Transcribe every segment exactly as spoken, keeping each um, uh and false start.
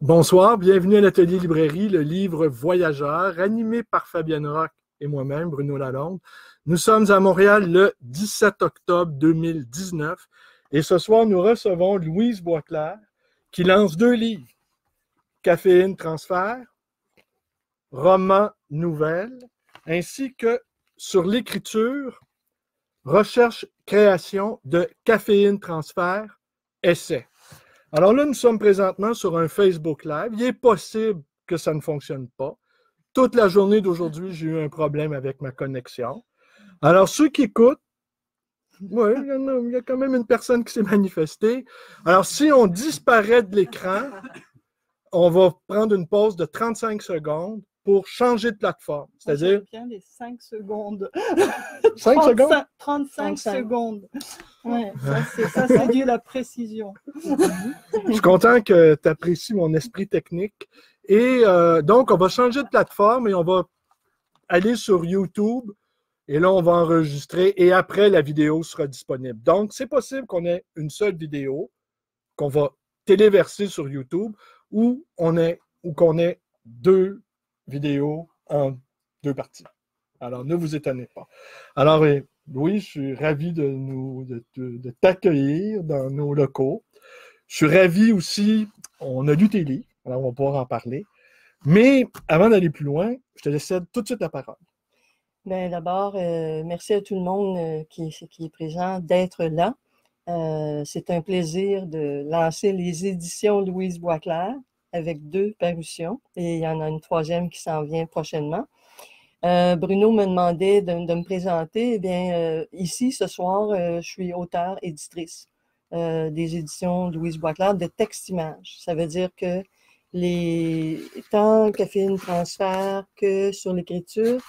Bonsoir, bienvenue à l'Atelier-Librairie Le Livre voyageur, animé par Fabienne Roques et moi-même, Bruno Lalonde. Nous sommes à Montréal le dix-sept octobre deux mille dix-neuf et ce soir, nous recevons Louise Boisclair qui lance deux livres, Caféine Transfert, Roman Nouvelle, ainsi que sur l'écriture, Recherche création de Caféine Transfert, Essai. Alors là, nous sommes présentement sur un Facebook Live. Il est possible que ça ne fonctionne pas. Toute la journée d'aujourd'hui, j'ai eu un problème avec ma connexion. Alors, ceux qui écoutent, oui, il y, y a quand même une personne qui s'est manifestée. Alors, si on disparaît de l'écran, on va prendre une pause de trente-cinq secondes pour changer de plateforme. C'est-à-dire... bien les cinq secondes. cinq trente, secondes? trente-cinq, trente-cinq secondes. Ouais, ça, c'est dû à la précision. Je suis content que tu apprécies mon esprit technique. Et euh, donc, on va changer de plateforme et on va aller sur YouTube. Et là, on va enregistrer. Et après, la vidéo sera disponible. Donc, c'est possible qu'on ait une seule vidéo qu'on va téléverser sur YouTube ou qu'on ait, qu'on ait deux vidéo en deux parties. Alors, ne vous étonnez pas. Alors, Louis, je suis ravi de, nous, de, de, de t'accueillir dans nos locaux. Je suis ravi aussi, on a lu tes livres, alors on va pouvoir en parler. Mais avant d'aller plus loin, je te laisse tout de suite la parole. Bien, d'abord, euh, merci à tout le monde qui, qui est présent d'être là. Euh, c'est un plaisir de lancer les éditions Louise Boisclair, avec deux parutions, et il y en a une troisième qui s'en vient prochainement. Euh, Bruno me demandait de, de me présenter. Eh bien, euh, ici, ce soir, euh, je suis auteure-éditrice euh, des éditions Louise Boisclair de texte-image. Ça veut dire que les tant Caféine Transfert que sur l'écriture,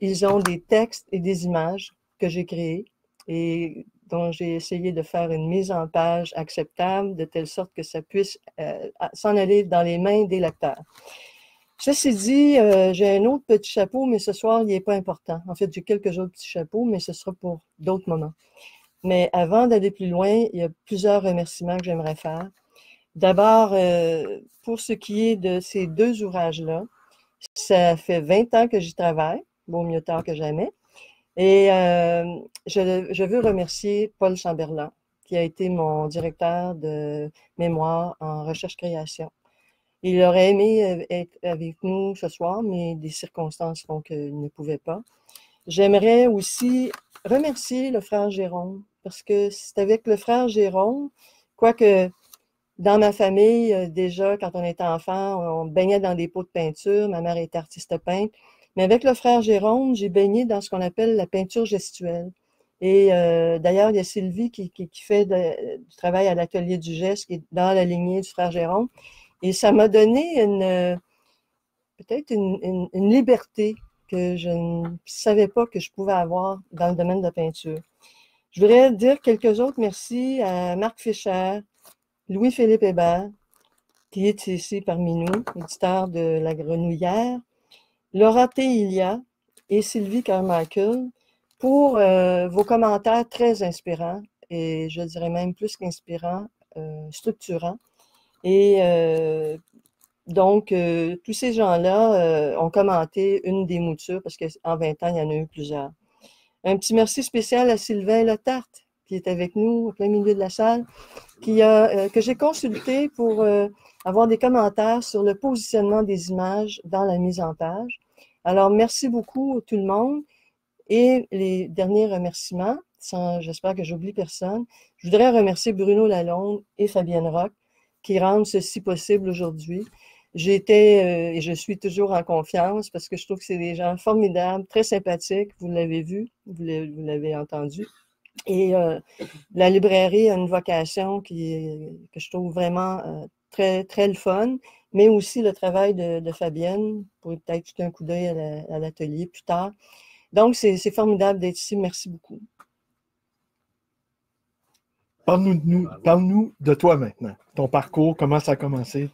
ils ont des textes et des images que j'ai créés et dont j'ai essayé de faire une mise en page acceptable, de telle sorte que ça puisse euh, s'en aller dans les mains des lecteurs. Ceci dit, euh, j'ai un autre petit chapeau, mais ce soir, il n'est pas important. En fait, j'ai quelques autres petits chapeaux, mais ce sera pour d'autres moments. Mais avant d'aller plus loin, il y a plusieurs remerciements que j'aimerais faire. D'abord, euh, pour ce qui est de ces deux ouvrages-là, ça fait vingt ans que j'y travaille, vaut mieux tard que jamais. Et euh, je, je veux remercier Paul Chamberland, qui a été mon directeur de mémoire en recherche-création. Il aurait aimé être avec nous ce soir, mais des circonstances font qu'il ne pouvait pas. J'aimerais aussi remercier le frère Jérôme, parce que c'est avec le frère Jérôme, quoique dans ma famille, déjà, quand on était enfant, on baignait dans des pots de peinture, ma mère était artiste peintre. Mais avec le frère Jérôme, j'ai baigné dans ce qu'on appelle la peinture gestuelle. Et euh, d'ailleurs, il y a Sylvie qui, qui, qui fait de, du travail à l'atelier du geste, qui est dans la lignée du frère Jérôme. Et ça m'a donné une peut-être une, une, une liberté que je ne savais pas que je pouvais avoir dans le domaine de la peinture. Je voudrais dire quelques autres merci à Marc Fischer, Louis-Philippe Hébert, qui est ici parmi nous, éditeur de La Grenouillère, Laura Théilia et Sylvie Carmichael pour euh, vos commentaires très inspirants et je dirais même plus qu'inspirants, euh, structurants. Et euh, donc, euh, tous ces gens-là euh, ont commenté une des moutures parce qu'en vingt ans, il y en a eu plusieurs. Un petit merci spécial à Sylvain Latarte qui est avec nous au plein milieu de la salle, qui a, euh, que j'ai consulté pour euh, avoir des commentaires sur le positionnement des images dans la mise en page. Alors, merci beaucoup à tout le monde. Et les derniers remerciements, j'espère que j'oublie personne, je voudrais remercier Bruno Lalonde et Fabienne Roques qui rendent ceci possible aujourd'hui. J'étais euh, et je suis toujours en confiance parce que je trouve que c'est des gens formidables, très sympathiques, vous l'avez vu, vous l'avez entendu. Et euh, la librairie a une vocation qui est, que je trouve vraiment euh, très, très le fun, mais aussi le travail de, de Fabienne, pour peut-être jeter un coup d'œil à l'atelier la, plus tard. Donc, c'est formidable d'être ici. Merci beaucoup. Parle-nous parle-nous de toi maintenant. Ton parcours, comment ça a commencé?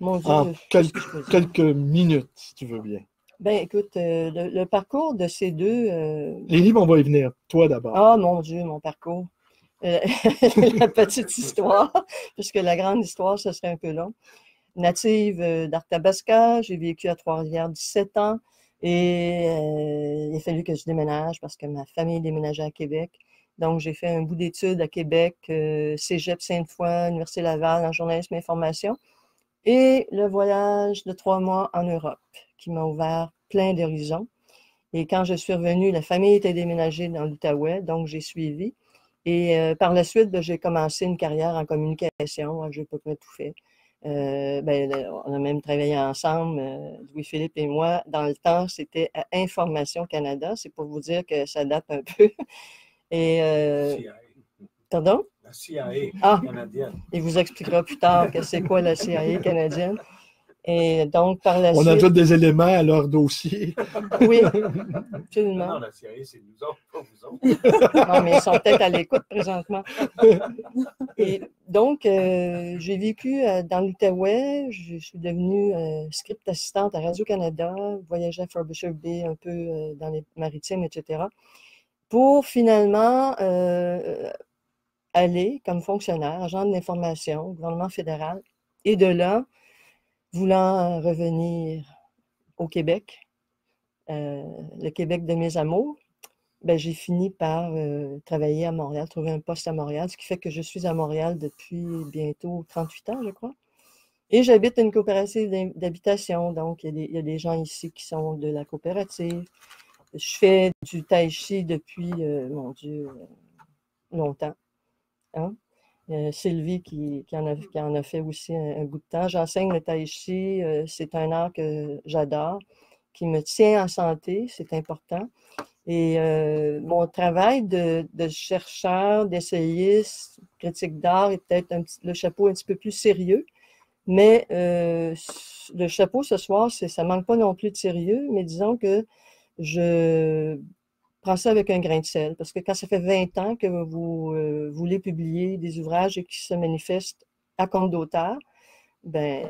Mon Dieu, en quel, quelques minutes, si tu veux bien. Bien, écoute, euh, le, le parcours de ces deux... Euh... Les livres, on va y venir. Toi d'abord. Ah, mon Dieu, mon parcours. Euh, la petite histoire, puisque la grande histoire, ce serait un peu long. native d'Arthabasca, j'ai vécu à Trois-Rivières dix-sept ans et euh, il a fallu que je déménage parce que ma famille déménageait à Québec. Donc, j'ai fait un bout d'études à Québec, euh, Cégep Sainte-Foy, Université Laval en journalisme et information et le voyage de trois mois en Europe qui m'a ouvert plein d'horizons. Et quand je suis revenue, la famille était déménagée dans l'Outaouais, donc j'ai suivi. Et euh, par la suite, ben, j'ai commencé une carrière en communication, hein, je n'ai pas tout fait. Euh, ben, on a même travaillé ensemble, euh, Louis-Philippe et moi. Dans le temps, c'était à Information Canada. C'est pour vous dire que ça date un peu. Et, euh, pardon? La C I A ah, canadienne. Il vous expliquera plus tard que c'est quoi la C I A canadienne. Et donc, par la on suite... ajoute des éléments à leur dossier. Oui, absolument. Non, la C I A, c'est nous autres, pas vous autres. Non, mais ils sont peut-être à l'écoute présentement. Et donc, euh, j'ai vécu euh, dans l'Outaouais. Je suis devenue euh, script assistante à Radio-Canada, voyageais à Forbisher Bay, un peu euh, dans les maritimes, et cetera. Pour finalement euh, aller comme fonctionnaire, agent de l'information, gouvernement fédéral. Et de là, voulant revenir au Québec, euh, le Québec de mes amours, ben, j'ai fini par euh, travailler à Montréal, trouver un poste à Montréal, ce qui fait que je suis à Montréal depuis bientôt trente-huit ans, je crois. Et j'habite une coopérative d'habitation, donc il y, y a des gens ici qui sont de la coopérative. Je fais du tai chi depuis, euh, mon Dieu, euh, longtemps. Hein? Euh, Sylvie qui, qui, en a, qui en a fait aussi un, un bout de temps. J'enseigne le tai chi, euh, c'est un art que j'adore, qui me tient en santé, c'est important. Et euh, mon travail de, de chercheur, d'essayiste, critique d'art est peut-être le chapeau un petit peu plus sérieux, mais euh, le chapeau ce soir, ça ne manque pas non plus de sérieux, mais disons que je prends ça avec un grain de sel, parce que quand ça fait vingt ans que vous euh, voulez publier des ouvrages et qu'ils se manifestent à compte d'auteur, ben,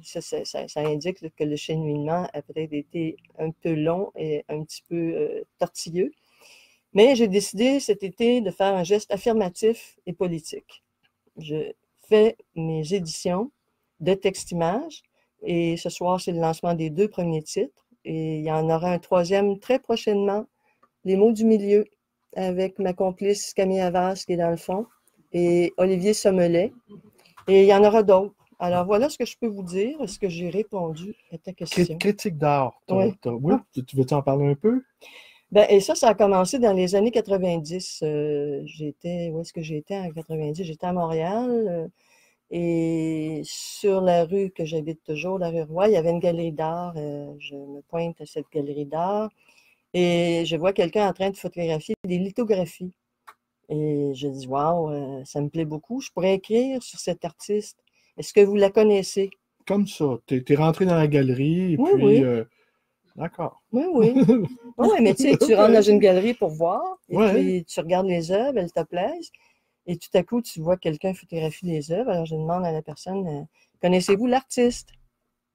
ça, ça, ça, ça indique que le cheminement a peut-être été un peu long et un petit peu euh, tortilleux. Mais j'ai décidé cet été de faire un geste affirmatif et politique. Je fais mes éditions de texte-image et ce soir, c'est le lancement des deux premiers titres. Et il y en aura un troisième très prochainement, Les mots du milieu, avec ma complice Camille Havas qui est dans le fond, et Olivier Sommelet. Et il y en aura d'autres. Alors voilà ce que je peux vous dire. Est-ce que j'ai répondu à ta question? Critique d'art. Oui. Oui, tu veux t'en parler un peu? Ben, et ça, ça a commencé dans les années quatre-vingt-dix. Euh, j'étais, où est-ce que j'étais en quatre-vingt-dix? J'étais à Montréal. Euh, Et sur la rue que j'habite toujours, la rue Roy, il y avait une galerie d'art. Je me pointe à cette galerie d'art et je vois quelqu'un en train de photographier des lithographies. Et je dis, waouh, ça me plaît beaucoup. Je pourrais écrire sur cet artiste. Est-ce que vous la connaissez? Comme ça. Tu es rentré dans la galerie et oui, puis. Oui. Euh... D'accord. Oui, oui. Oui, mais tu sais, tu rentres dans une galerie pour voir et ouais. Puis tu regardes les œuvres, elles te plaisent. Et tout à coup, tu vois quelqu'un photographier des œuvres. Alors, je demande à la personne, « Connaissez-vous l'artiste? »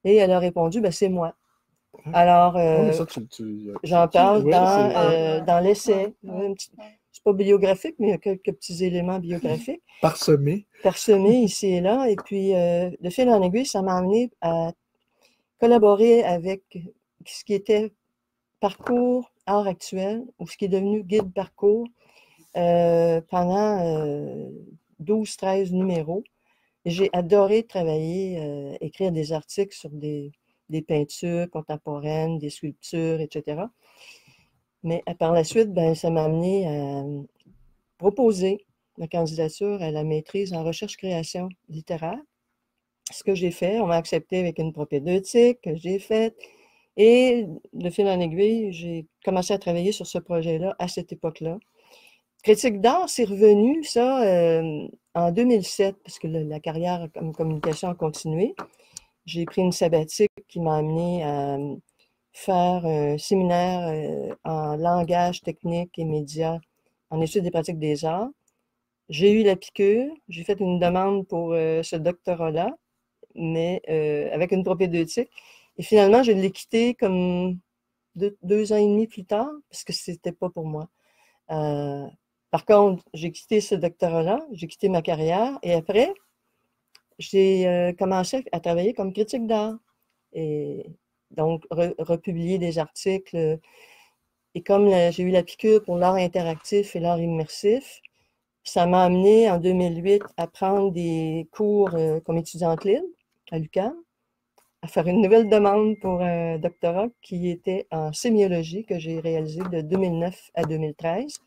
Et elle a répondu, « C'est moi. » Alors, euh, oh, j'en parle ouais, dans, euh, dans l'essai. C'est pas biographique, mais il y a quelques petits éléments biographiques. Parsemés. Parsemés, ici et là. Et puis, euh, de fil en aiguille, ça m'a amené à collaborer avec ce qui était Parcours Art Actuel, ou ce qui est devenu Guide Parcours, Euh, pendant euh, douze treize numéros. J'ai adoré travailler, euh, écrire des articles sur des, des peintures contemporaines, des sculptures, et cetera. Mais par la suite, ben, ça m'a amené à proposer ma candidature à la maîtrise en recherche création littéraire. Ce que j'ai fait, on m'a accepté avec une propédeutique que j'ai faite. Et de fil en aiguille, j'ai commencé à travailler sur ce projet-là à cette époque-là. Critique d'art, c'est revenu, ça, euh, en deux mille sept, parce que le, la carrière comme communication a continué. J'ai pris une sabbatique qui m'a amené à faire un séminaire euh, en langage, technique et médias en études des pratiques des arts. J'ai eu la piqûre, j'ai fait une demande pour euh, ce doctorat-là, mais euh, avec une propédeutique. Et finalement, je l'ai quitté comme deux, deux ans et demi plus tard, parce que c'était pas pour moi. Euh, Par contre, j'ai quitté ce doctorat-là, j'ai quitté ma carrière et après, j'ai euh, commencé à travailler comme critique d'art et donc re, republier des articles. Et comme j'ai eu la piqûre pour l'art interactif et l'art immersif, ça m'a amené en deux mille huit à prendre des cours euh, comme étudiante libre à l'U Q A M, à faire une nouvelle demande pour un doctorat qui était en sémiologie que j'ai réalisé de deux mille neuf à deux mille treize.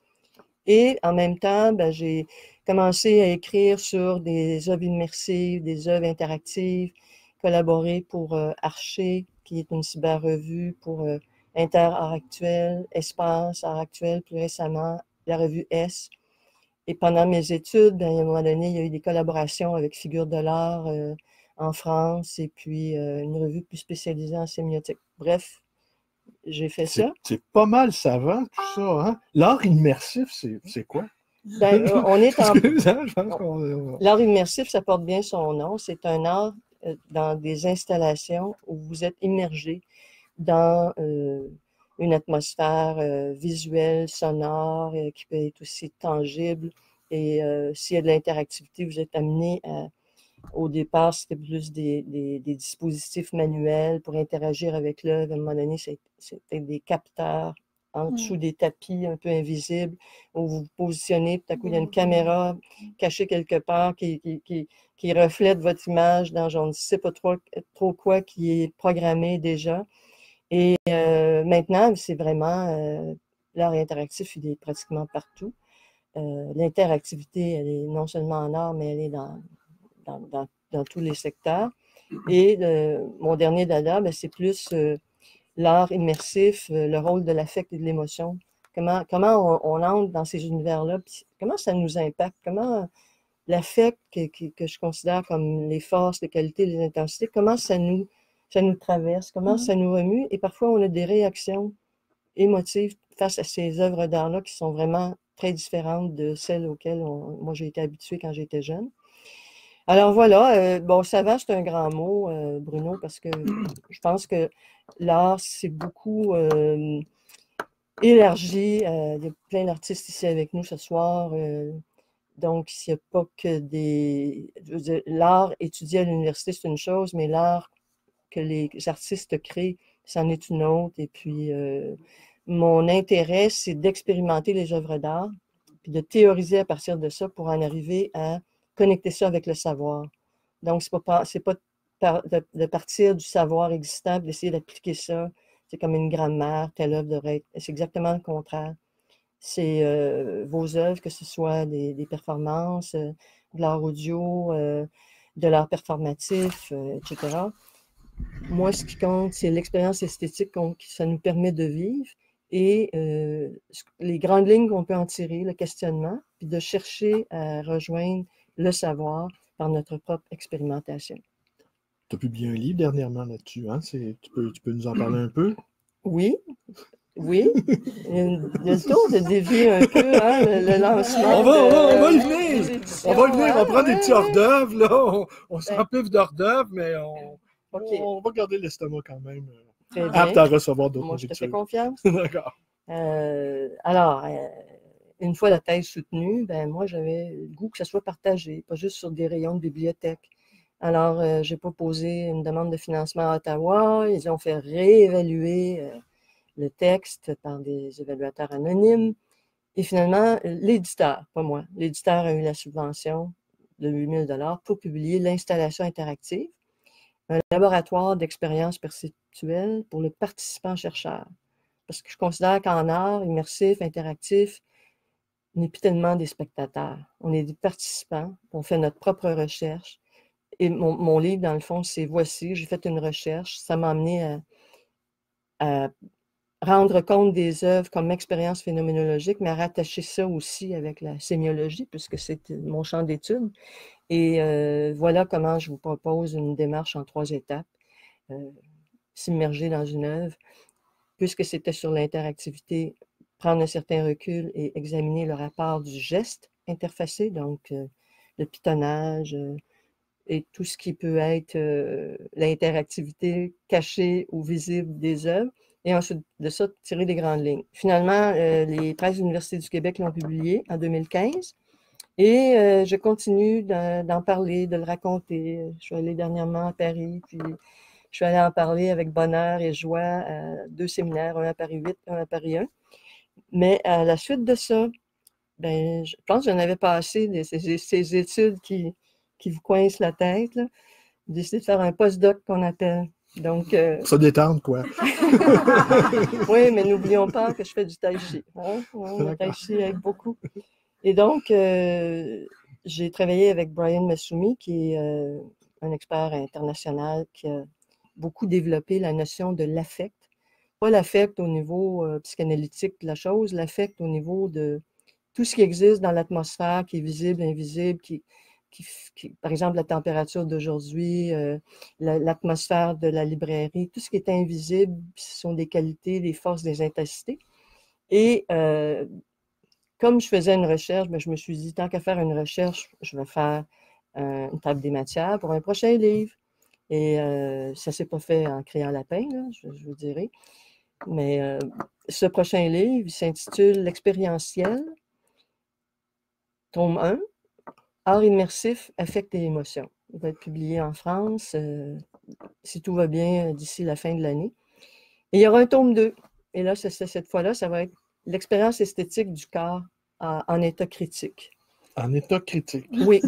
Et en même temps, ben, j'ai commencé à écrire sur des œuvres immersives, des œuvres interactives, collaborer pour euh, Arché, qui est une cyber-revue, pour euh, Inter Art Actuel, Espace Art Actuel, plus récemment, la revue S. Et pendant mes études, ben, à un moment donné, il y a eu des collaborations avec Figures de l'art euh, en France et puis euh, une revue plus spécialisée en sémiotique. Bref, j'ai fait ça. C'est pas mal savant, tout ça. Hein? L'art immersif, c'est quoi? Ben, euh, on est en... L'art immersif, ça porte bien son nom. C'est un art euh, dans des installations où vous êtes immergé dans euh, une atmosphère euh, visuelle, sonore, euh, qui peut être aussi tangible. Et euh, s'il y a de l'interactivité, vous êtes amené à... Au départ, c'était plus des, des, des dispositifs manuels pour interagir avec l'œuvre. À un moment donné, c'était des capteurs en dessous des tapis un peu invisibles où vous vous positionnez. Tout à coup, il y a une caméra cachée quelque part qui, qui, qui, qui reflète votre image dans je ne sais pas trop, trop quoi qui est programmé déjà. Et euh, maintenant, c'est vraiment euh, l'art interactif, il est pratiquement partout. Euh, l'interactivité, elle est non seulement en art, mais elle est dans... Dans, dans, dans tous les secteurs. Et euh, mon dernier dada, ben, c'est plus euh, l'art immersif, euh, le rôle de l'affect et de l'émotion. Comment, comment on, on entre dans ces univers-là, comment ça nous impacte, comment l'affect que, que, que je considère comme les forces, les qualités, les intensités, comment ça nous, ça nous traverse, comment mm-hmm. ça nous remue. Et parfois, on a des réactions émotives face à ces œuvres d'art-là qui sont vraiment très différentes de celles auxquelles on, moi j'ai été habituée quand j'étais jeune. Alors voilà, euh, bon, savant, c'est un grand mot, euh, Bruno, parce que je pense que l'art, c'est beaucoup euh, élargi. Euh, il y a plein d'artistes ici avec nous ce soir. Euh, donc, il n'y a pas que des... L'art étudié à l'université, c'est une chose, mais l'art que les artistes créent, c'en est une autre. Et puis, euh, mon intérêt, c'est d'expérimenter les œuvres d'art, puis de théoriser à partir de ça pour en arriver à connecter ça avec le savoir. Donc, ce n'est pas, pas de, de partir du savoir existant, d'essayer d'appliquer ça. C'est comme une grammaire, telle œuvre devrait être. C'est exactement le contraire. C'est euh, vos œuvres, que ce soit des, des performances, euh, de l'art audio, euh, de l'art performatif, euh, et cetera. Moi, ce qui compte, c'est l'expérience esthétique qu'on, que ça nous permet de vivre et euh, les grandes lignes qu'on peut en tirer, le questionnement, puis de chercher à rejoindre le savoir par notre propre expérimentation. Tu as publié un livre dernièrement là-dessus, hein? Tu peux, tu peux nous en parler un peu? Oui, oui. Le tour de dévier un peu, hein, le, le lancement. On va, de, on va y venir! On va y venir, on prend des petits hors-d'œuvre, là. On, on s'empiffe d'hors-d'œuvre, mais on, okay. on, on va garder l'estomac quand même. Très apte bien. À recevoir d'autres Moi, je te fais confiance. D'accord. Euh, alors... Euh, Une fois la thèse soutenue, ben moi, j'avais le goût que ça soit partagé, pas juste sur des rayons de bibliothèque. Alors, euh, j'ai proposé une demande de financement à Ottawa. Ils ont fait réévaluer euh, le texte par des évaluateurs anonymes. Et finalement, l'éditeur, pas moi, l'éditeur a eu la subvention de huit mille dollars pour publier l'installation interactive, un laboratoire d'expérience perceptuelle pour le participant-chercheur. Parce que je considère qu'en art, immersif, interactif, on n'est plus tellement des spectateurs, on est des participants, on fait notre propre recherche. Et mon, mon livre, dans le fond, c'est « Voici, j'ai fait une recherche », ça m'a amené à, à rendre compte des œuvres comme expérience phénoménologique, mais à rattacher ça aussi avec la sémiologie, puisque c'est mon champ d'étude. Et euh, voilà comment je vous propose une démarche en trois étapes, euh, s'immerger dans une œuvre, puisque c'était sur l'interactivité, prendre un certain recul et examiner le rapport du geste interfacé, donc euh, le pitonnage euh, et tout ce qui peut être euh, l'interactivité cachée ou visible des œuvres, et ensuite de ça, tirer des grandes lignes. Finalement, euh, les treize universités du Québec l'ont publié en deux mille quinze, Et euh, je continue d'en parler, de le raconter. Je suis allée dernièrement à Paris, puis je suis allée en parler avec bonheur et joie à deux séminaires, un à Paris huit, un à Paris un. Mais à la suite de ça, ben, je pense que j'en avais passé des, ces, ces études qui, qui vous coincent la tête. Là. J'ai décidé de faire un postdoc qu'on appelle. Donc, euh... ça détendre, quoi. Oui, mais n'oublions pas que je fais du tai chi. Hein? Ouais, le tai chi avec beaucoup. Et donc, euh, j'ai travaillé avec Brian Massoumi, qui est euh, un expert international qui a beaucoup développé la notion de l'affect. Pas l'affect au niveau euh, psychanalytique de la chose, l'affect au niveau de tout ce qui existe dans l'atmosphère, qui est visible, invisible, qui, qui, qui par exemple la température d'aujourd'hui, euh, l'atmosphère de la librairie, tout ce qui est invisible, ce sont des qualités, des forces, des intensités. Et euh, comme je faisais une recherche, ben, je me suis dit, tant qu'à faire une recherche, je vais faire euh, une table des matières pour un prochain livre. Et euh, ça ne s'est pas fait en créant lapin, là, je, je vous dirais. Mais euh, ce prochain livre s'intitule « L'expérientiel, tome un, art immersif, affect et émotion ». Il va être publié en France, euh, si tout va bien, d'ici la fin de l'année. Et il y aura un tome deux. Et là, ça, ça, cette fois-là, ça va être « L'expérience esthétique du corps à, en état critique ». En état critique. Oui.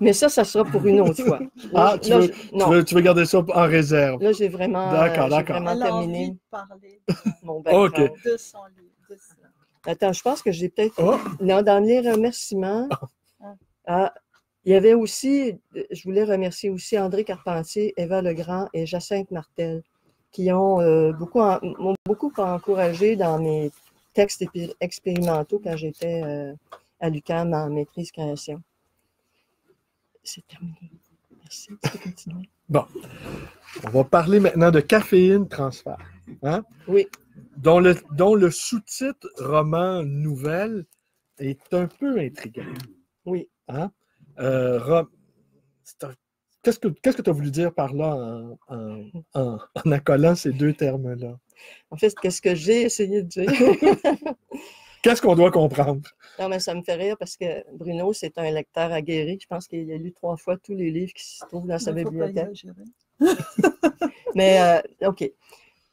Mais ça, ça sera pour une autre fois. Là, ah, tu, là, veux, je, tu, veux, tu veux garder ça en réserve. Là, j'ai vraiment, d'accord, euh, d'accord. Vraiment terminé. Envie de parler de mon background. Okay. De son livre. De son... Attends, je pense que j'ai peut-être... Oh. Non, dans les remerciements, oh. Ah, il y avait aussi... Je voulais remercier aussi André Carpentier, Eva Legrand et Jacinthe Martel, qui m'ont euh, beaucoup, en, m'ont beaucoup encouragé dans mes textes expérimentaux quand j'étais... Euh, à l'U Q A M en maîtrise création. C'est terminé. Merci. Tu peux continuer. Bon. On va parler maintenant de Caféine Transfert. Hein? Oui. Dont le, dont le sous-titre roman nouvelle est un peu intriguant. Oui. Hein? Euh, rom... Qu'est-ce que qu'est-ce que tu as voulu dire par là en, en, en, en accolant ces deux termes-là? En fait, qu'est-ce que j'ai essayé de dire? Qu'est-ce qu'on doit comprendre? Non, mais ça me fait rire parce que Bruno, c'est un lecteur aguerri. Je pense qu'il a lu trois fois tous les livres qui se trouvent dans sa bibliothèque. Mais, euh, OK.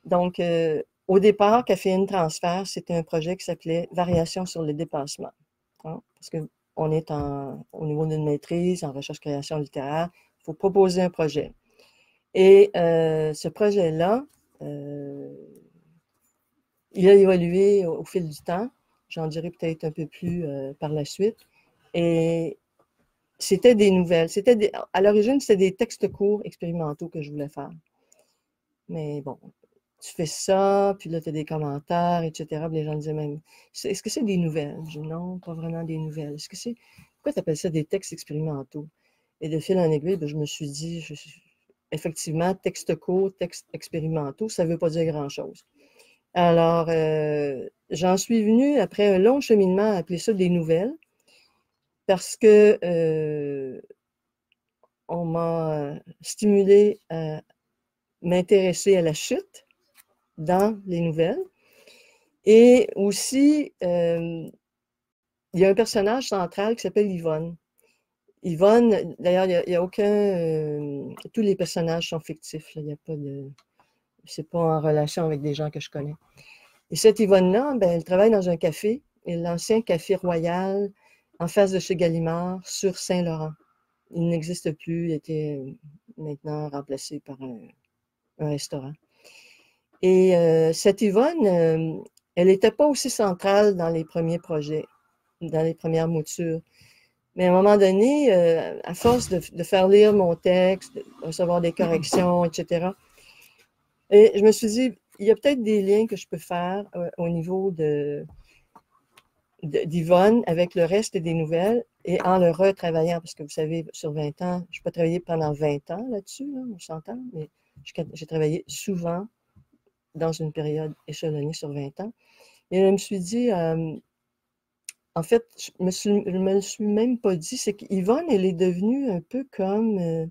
Donc, euh, au départ, Caféine Transfert, c'était un projet qui s'appelait Variation sur le dépassement. Hein? Parce qu'on est en, au niveau d'une maîtrise, en recherche création littéraire, il faut proposer un projet. Et euh, ce projet-là, euh, il a évolué au, au fil du temps. J'en dirai peut-être un peu plus euh, par la suite. Et c'était des nouvelles. C'était des, à l'origine, c'était des textes courts expérimentaux que je voulais faire. Mais bon, tu fais ça, puis là, tu as des commentaires, et cetera. Les gens disaient même, est-ce que c'est des nouvelles? Je dis, non, pas vraiment des nouvelles. Est-ce que c'est, pourquoi tu appelles ça des textes expérimentaux? Et de fil en aiguille, ben, je me suis dit, je, effectivement, textes courts, textes expérimentaux, ça ne veut pas dire grand-chose. Alors, euh, j'en suis venue, après un long cheminement, à appeler ça des nouvelles, parce que euh, on m'a stimulée à m'intéresser à la chute dans les nouvelles. Et aussi, euh, il y a un personnage central qui s'appelle Yvonne. Yvonne, d'ailleurs, il n'y a, il y a aucun... Euh, tous les personnages sont fictifs, là, il n'y a pas de... C'est pas en relation avec des gens que je connais. Et cette Yvonne-là, ben, elle travaille dans un café, l'ancien Café Royal, en face de chez Gallimard, sur Saint-Laurent. Il n'existe plus, il a été maintenant remplacé par un, un restaurant. Et euh, cette Yvonne, euh, elle n'était pas aussi centrale dans les premiers projets, dans les premières moutures. Mais à un moment donné, euh, à force de, de faire lire mon texte, de recevoir des corrections, et cetera, et je me suis dit, il y a peut-être des liens que je peux faire euh, au niveau de, de, d'Yvonne avec le reste des nouvelles et en le retravaillant, parce que vous savez, sur vingt ans, je n'ai pas travaillé pendant vingt ans là-dessus, là, on s'entend, mais j'ai travaillé souvent dans une période échelonnée sur vingt ans. Et je me suis dit, euh, en fait, je me suis, je me le suis même pas dit, c'est qu'Yvonne, elle est devenue un peu comme euh,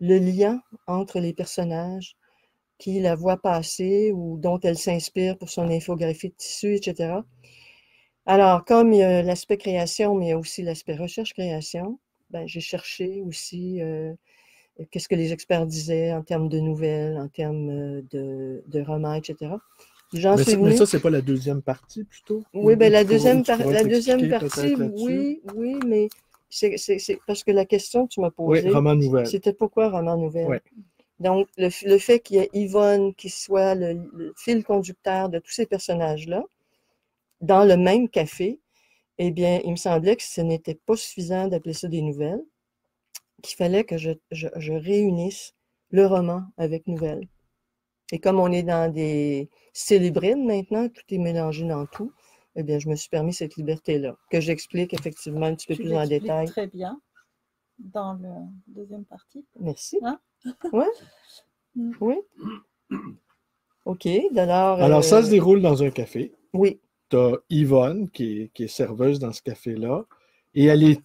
le lien entre les personnages, qui la voit passer ou dont elle s'inspire pour son infographie de tissu, et cetera. Alors, comme il y a l'aspect création, mais il y a aussi l'aspect recherche-création, ben, j'ai cherché aussi euh, qu'est-ce que les experts disaient en termes de nouvelles, en termes de, de romans, et cetera. J'en suis venue. Mais ça, c'est pas la deuxième partie, plutôt? Oui, bien, la deuxième, par... la deuxième partie, oui, oui, mais c'est parce que la question que tu m'as posée, oui, c'était pourquoi roman nouvelle? Oui. Donc, le, le fait qu'il y ait Yvonne qui soit le, le fil conducteur de tous ces personnages-là, dans le même café, eh bien, il me semblait que ce n'était pas suffisant d'appeler ça des nouvelles, qu'il fallait que je, je, je réunisse le roman avec nouvelles. Et comme on est dans des styles hybrides maintenant, tout est mélangé dans tout, eh bien, je me suis permis cette liberté-là, que j'explique effectivement un petit peu tu plus en détail. Très bien, dans la deuxième partie. Merci. Hein? Ouais. Oui. OK, alors... Alors, euh... ça se déroule dans un café. Oui. Tu as Yvonne, qui est, qui est serveuse dans ce café-là, et elle est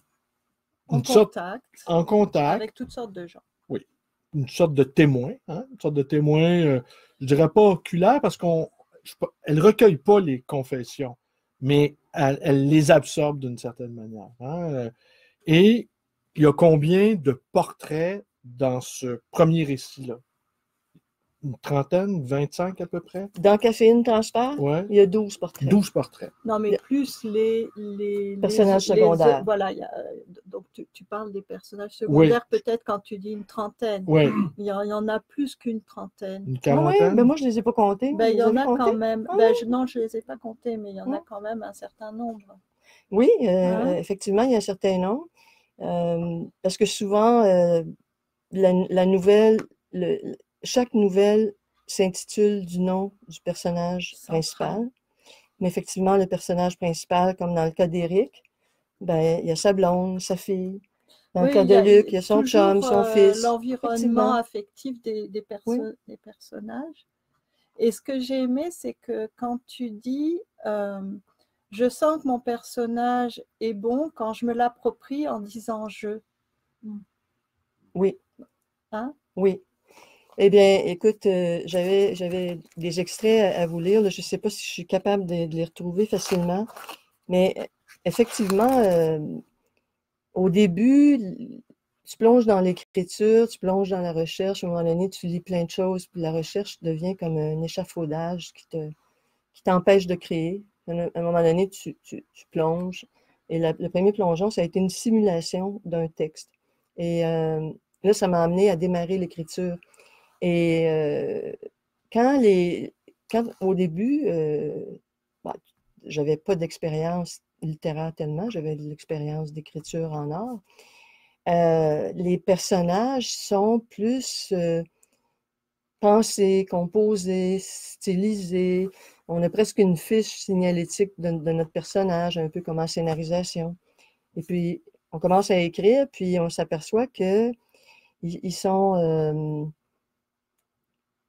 une en, sorte, contact, en contact avec toutes sortes de gens. Oui, une sorte de témoin, hein, une sorte de témoin, euh, je dirais pas oculaire, parce qu'elle ne recueille pas les confessions, mais elle, elle les absorbe d'une certaine manière. Hein. Et il y a combien de portraits dans ce premier récit-là? Une trentaine, vingt-cinq à peu près. Dans Caféine Transfert, ouais. Il y a douze portraits. douze portraits. Non, mais plus les... les personnages les, secondaires. Les, voilà, il y a, donc tu, tu parles des personnages secondaires, oui. Peut-être quand tu dis une trentaine. Oui. Il y en a plus qu'une trentaine. Une quarantaine. Ah oui, mais moi, je ne les ai pas comptés. Ben, il y en a quand même. Ah oui. ben, je, non, je ne les ai pas comptés, mais il y en ah. a quand même un certain nombre. Oui, euh, ah. effectivement, il y a un certain nombre. Euh, parce que souvent, euh, la, la nouvelle... Le, Chaque nouvelle s'intitule du nom du personnage principal. Mais effectivement, le personnage principal, comme dans le cas d'Éric, ben, il y a sa blonde, sa fille. Dans oui, le cas de Luc, il y a son chum, son euh, fils. L'environnement affectif des, des, perso oui. des personnages. Et ce que j'ai aimé, c'est que quand tu dis euh, « je sens que mon personnage est bon » quand je me l'approprie en disant « je ». Oui. Hein? Oui. Eh bien, écoute, euh, j'avais des extraits à, à vous lire. Là. Je ne sais pas si je suis capable de, de les retrouver facilement. Mais effectivement, euh, au début, tu plonges dans l'écriture, tu plonges dans la recherche. À un moment donné, tu lis plein de choses. Puis la recherche devient comme un échafaudage qui te, qui t'empêche de créer. À un moment donné, tu, tu, tu plonges. Et la, le premier plongeon, ça a été une simulation d'un texte. Et euh, là, ça m'a amené à démarrer l'écriture. Et euh, quand, les, quand au début, euh, bah, je n'avais pas d'expérience littéraire tellement, j'avais de l'expérience d'écriture en art, euh, les personnages sont plus euh, pensés, composés, stylisés. On a presque une fiche signalétique de, de notre personnage, un peu comme en scénarisation. Et puis, on commence à écrire, puis on s'aperçoit qu'ils ils sont... Euh,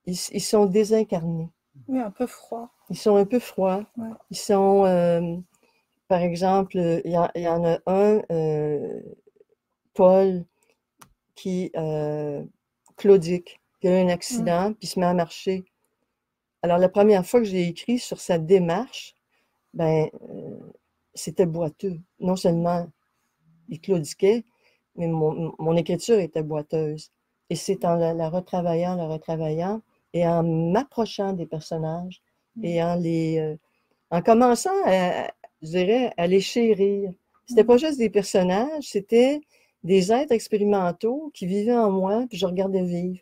Ils, ils sont désincarnés. Oui, un peu froids. Ils sont un peu froids. Ouais. Ils sont, euh, par exemple, il y, y en a un, euh, Paul, qui euh, claudique, qui a eu un accident, ouais. Puis se met à marcher. Alors, la première fois que j'ai écrit sur sa démarche, ben, euh, c'était boiteux. Non seulement il claudiquait, mais mon, mon écriture était boiteuse. Et c'est en la, la retravaillant, la retravaillant, et en m'approchant des personnages et en les, euh, en commençant, à, je dirais, à les chérir. C'était pas juste des personnages, c'était des êtres expérimentaux qui vivaient en moi, puis je regardais vivre.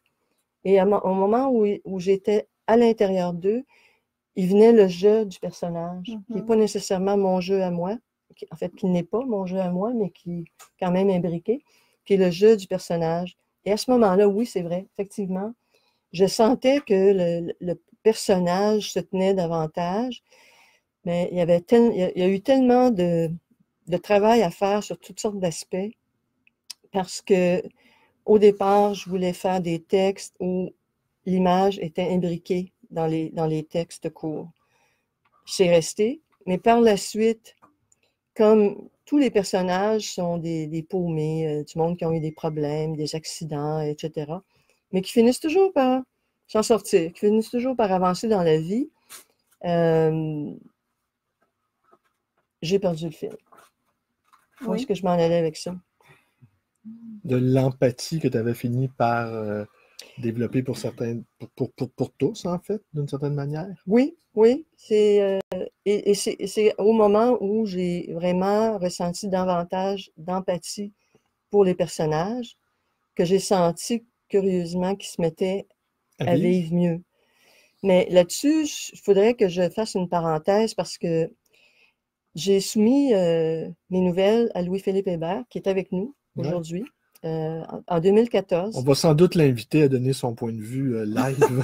Et à, au moment où, où j'étais à l'intérieur d'eux, il venait le jeu du personnage, mm-hmm. qui n'est pas nécessairement mon jeu à moi, qui, en fait, qui n'est pas mon jeu à moi, mais qui est quand même imbriqué, qui est le jeu du personnage. Et à ce moment-là, oui, c'est vrai, effectivement, je sentais que le, le personnage se tenait davantage, mais il y avait tel, il y a, il y a eu tellement de, de travail à faire sur toutes sortes d'aspects, parce que au départ, je voulais faire des textes où l'image était imbriquée dans les, dans les textes courts. C'est resté, mais par la suite, comme... Tous les personnages sont des, des paumés, euh, du monde qui ont eu des problèmes, des accidents, et cetera. Mais qui finissent toujours par s'en sortir, qui finissent toujours par avancer dans la vie. Euh, j'ai perdu le fil. Oui. Où est-ce que je m'en allais avec ça? De l'empathie que tu avais fini par euh, développer pour certains, pour, pour, pour, pour tous, en fait, d'une certaine manière. Oui, oui. C'est, euh, et, et c'est au moment où j'ai vraiment ressenti davantage d'empathie pour les personnages que j'ai senti, curieusement, qu'ils se mettaient à, à vivre mieux. Mais là-dessus, il faudrait que je fasse une parenthèse parce que j'ai soumis euh, mes nouvelles à Louis-Philippe Hébert, qui est avec nous aujourd'hui, ouais. euh, en deux mille quatorze. On va sans doute l'inviter à donner son point de vue euh, live.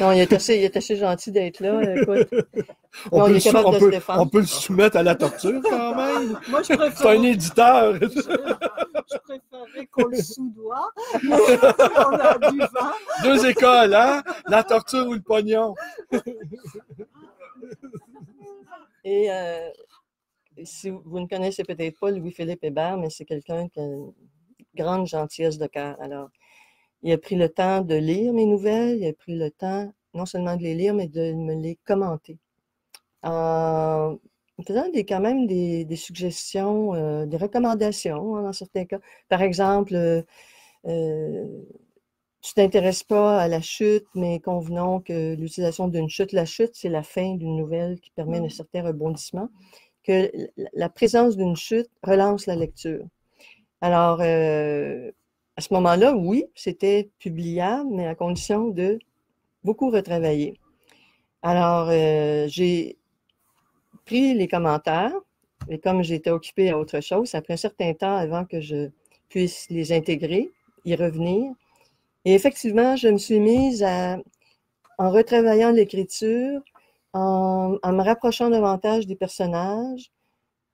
Non, il est assez, il est assez gentil d'être là. Écoute. On, non, peut sou, on, peut, on peut le soumettre à la torture quand même. Moi, je préfère... C'est un éditeur. je, je préférerais qu'on le soudoie. Mais on a du vent. Deux écoles, hein? La torture ou le pognon. Et euh, si vous ne connaissez peut-être pas Louis-Philippe Hébert, mais c'est quelqu'un qui a une grande gentillesse de cœur. Alors, il a pris le temps de lire mes nouvelles, il a pris le temps non seulement de les lire, mais de me les commenter. En faisant des, quand même des, des suggestions, euh, des recommandations hein, dans certains cas. Par exemple, euh, euh, tu ne t'intéresses pas à la chute, mais convenons que l'utilisation d'une chute, la chute, c'est la fin d'une nouvelle qui permet un certain rebondissement, que la présence d'une chute relance la lecture. Alors, euh, à ce moment-là, oui, c'était publiable, mais à condition de beaucoup retravailler. Alors, euh, j'ai pris les commentaires, et comme j'étais occupée à autre chose, après un certain temps avant que je puisse les intégrer, y revenir, et effectivement, je me suis mise à, en retravaillant l'écriture, en, en me rapprochant davantage des personnages,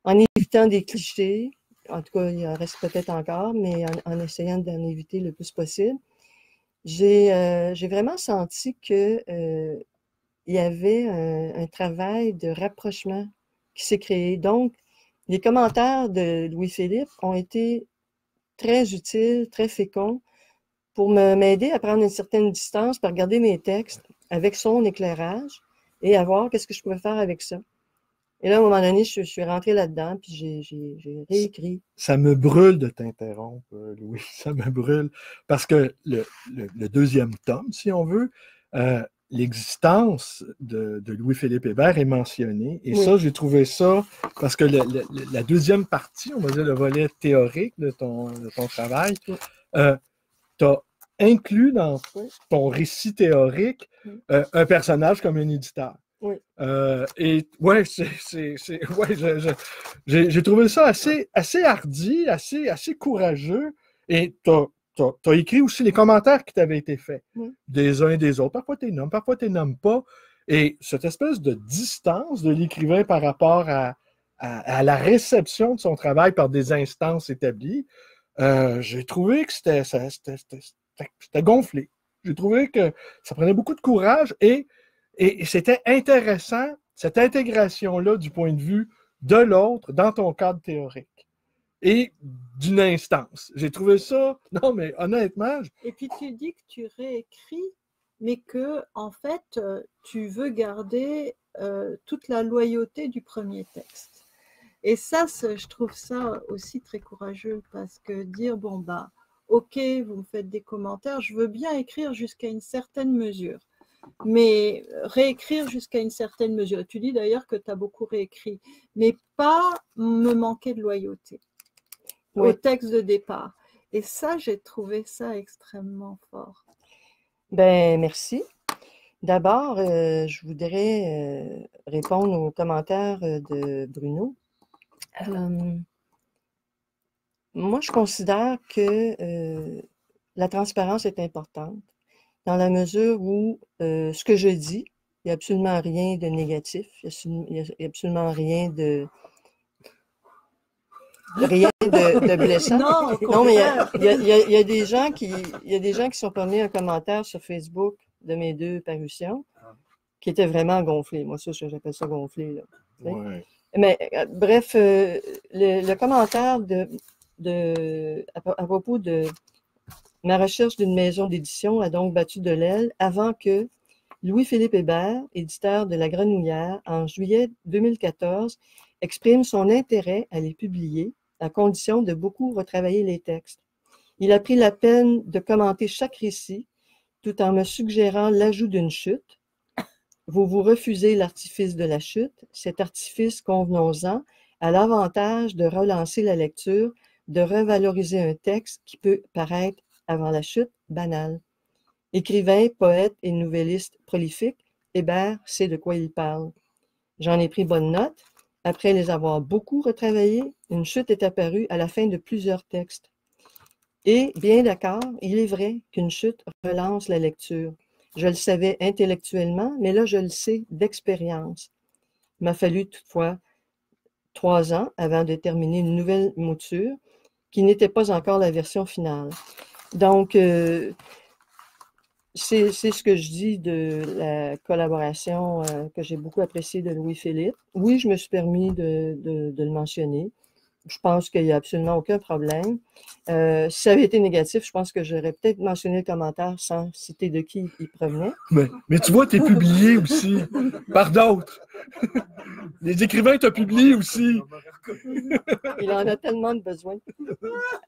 en évitant des clichés, en tout cas, il en reste peut-être encore, mais en, en essayant d'en éviter le plus possible, j'ai euh, j'ai vraiment senti que euh, il y avait un, un travail de rapprochement qui s'est créé. Donc, les commentaires de Louis-Philippe ont été très utiles, très féconds, pour m'aider à prendre une certaine distance, pour regarder mes textes avec son éclairage et à voir qu'est-ce que je pouvais faire avec ça. Et là, à un moment donné, je, je suis rentrée là-dedans, puis j'ai réécrit. Ça me brûle de t'interrompre, Louis, ça me brûle. Parce que le, le, le deuxième tome, si on veut, euh, l'existence de, de Louis-Philippe Hébert est mentionnée. Et oui. ça, j'ai trouvé ça, parce que le, le, la deuxième partie, on va dire le volet théorique de ton, de ton travail, euh, tu as inclus dans ton récit théorique euh, un personnage comme un éditeur. Oui. Euh, et ouais, c'est, c'est, ouais, j'ai trouvé ça assez, assez hardi, assez, assez courageux. Et tu as, as, as écrit aussi les commentaires qui t'avaient été faits, oui. des uns et des autres. Parfois, tu les nommes, parfois, tu les nommes pas. Et cette espèce de distance de l'écrivain par rapport à, à, à la réception de son travail par des instances établies, Euh, j'ai trouvé que c'était gonflé. J'ai trouvé que ça prenait beaucoup de courage et, et, et c'était intéressant, cette intégration-là du point de vue de l'autre dans ton cadre théorique et d'une instance. J'ai trouvé ça, non mais honnêtement... Je... Et puis tu dis que tu réécris, mais que en fait, tu veux garder euh, toute la loyauté du premier texte. Et ça, je trouve ça aussi très courageux parce que dire, bon, bah, ok, vous me faites des commentaires, je veux bien écrire jusqu'à une certaine mesure, mais réécrire jusqu'à une certaine mesure. Tu dis d'ailleurs que tu as beaucoup réécrit, mais pas me manquer de loyauté oui. au texte de départ. Et ça, j'ai trouvé ça extrêmement fort. Ben, merci. D'abord, euh, je voudrais euh, répondre aux commentaires de Bruno. Euh, moi, je considère que euh, la transparence est importante dans la mesure où euh, ce que je dis, il n'y a absolument rien de négatif, il n'y a, a absolument rien de rien de, de blessant. Non, non mais il y, y, y, y a des gens qui il y a des gens qui sont permis un commentaire sur Facebook de mes deux parutions qui étaient vraiment gonflés. Moi, ça, j'appelle ça gonflé, là. Ouais. Mais bref, euh, le, le commentaire de, de, à, à propos de ma recherche d'une maison d'édition a donc battu de l'aile avant que Louis-Philippe Hébert, éditeur de La Grenouillère, en juillet deux mille quatorze, exprime son intérêt à les publier, à condition de beaucoup retravailler les textes. Il a pris la peine de commenter chaque récit, tout en me suggérant l'ajout d'une chute. Vous vous refusez l'artifice de la chute. Cet artifice, convenons-en, a l'avantage de relancer la lecture, de revaloriser un texte qui peut paraître, avant la chute, banal. Écrivain, poète et nouvelliste prolifique, Hébert sait de quoi il parle. J'en ai pris bonne note. Après les avoir beaucoup retravaillés, une chute est apparue à la fin de plusieurs textes. Et, bien d'accord, il est vrai qu'une chute relance la lecture. Je le savais intellectuellement, mais là, je le sais d'expérience. Il m'a fallu toutefois trois ans avant de terminer une nouvelle mouture qui n'était pas encore la version finale. Donc, euh, c'est ce que je dis de la collaboration euh, que j'ai beaucoup appréciée de Louis-Philippe. Oui, je me suis permis de, de, de le mentionner. Je pense qu'il n'y a absolument aucun problème. Euh, si ça avait été négatif, je pense que j'aurais peut-être mentionné le commentaire sans citer de qui il provenait. Mais, mais tu vois, tu es publié aussi par d'autres. Les écrivains te publient aussi. Il en a tellement de besoin.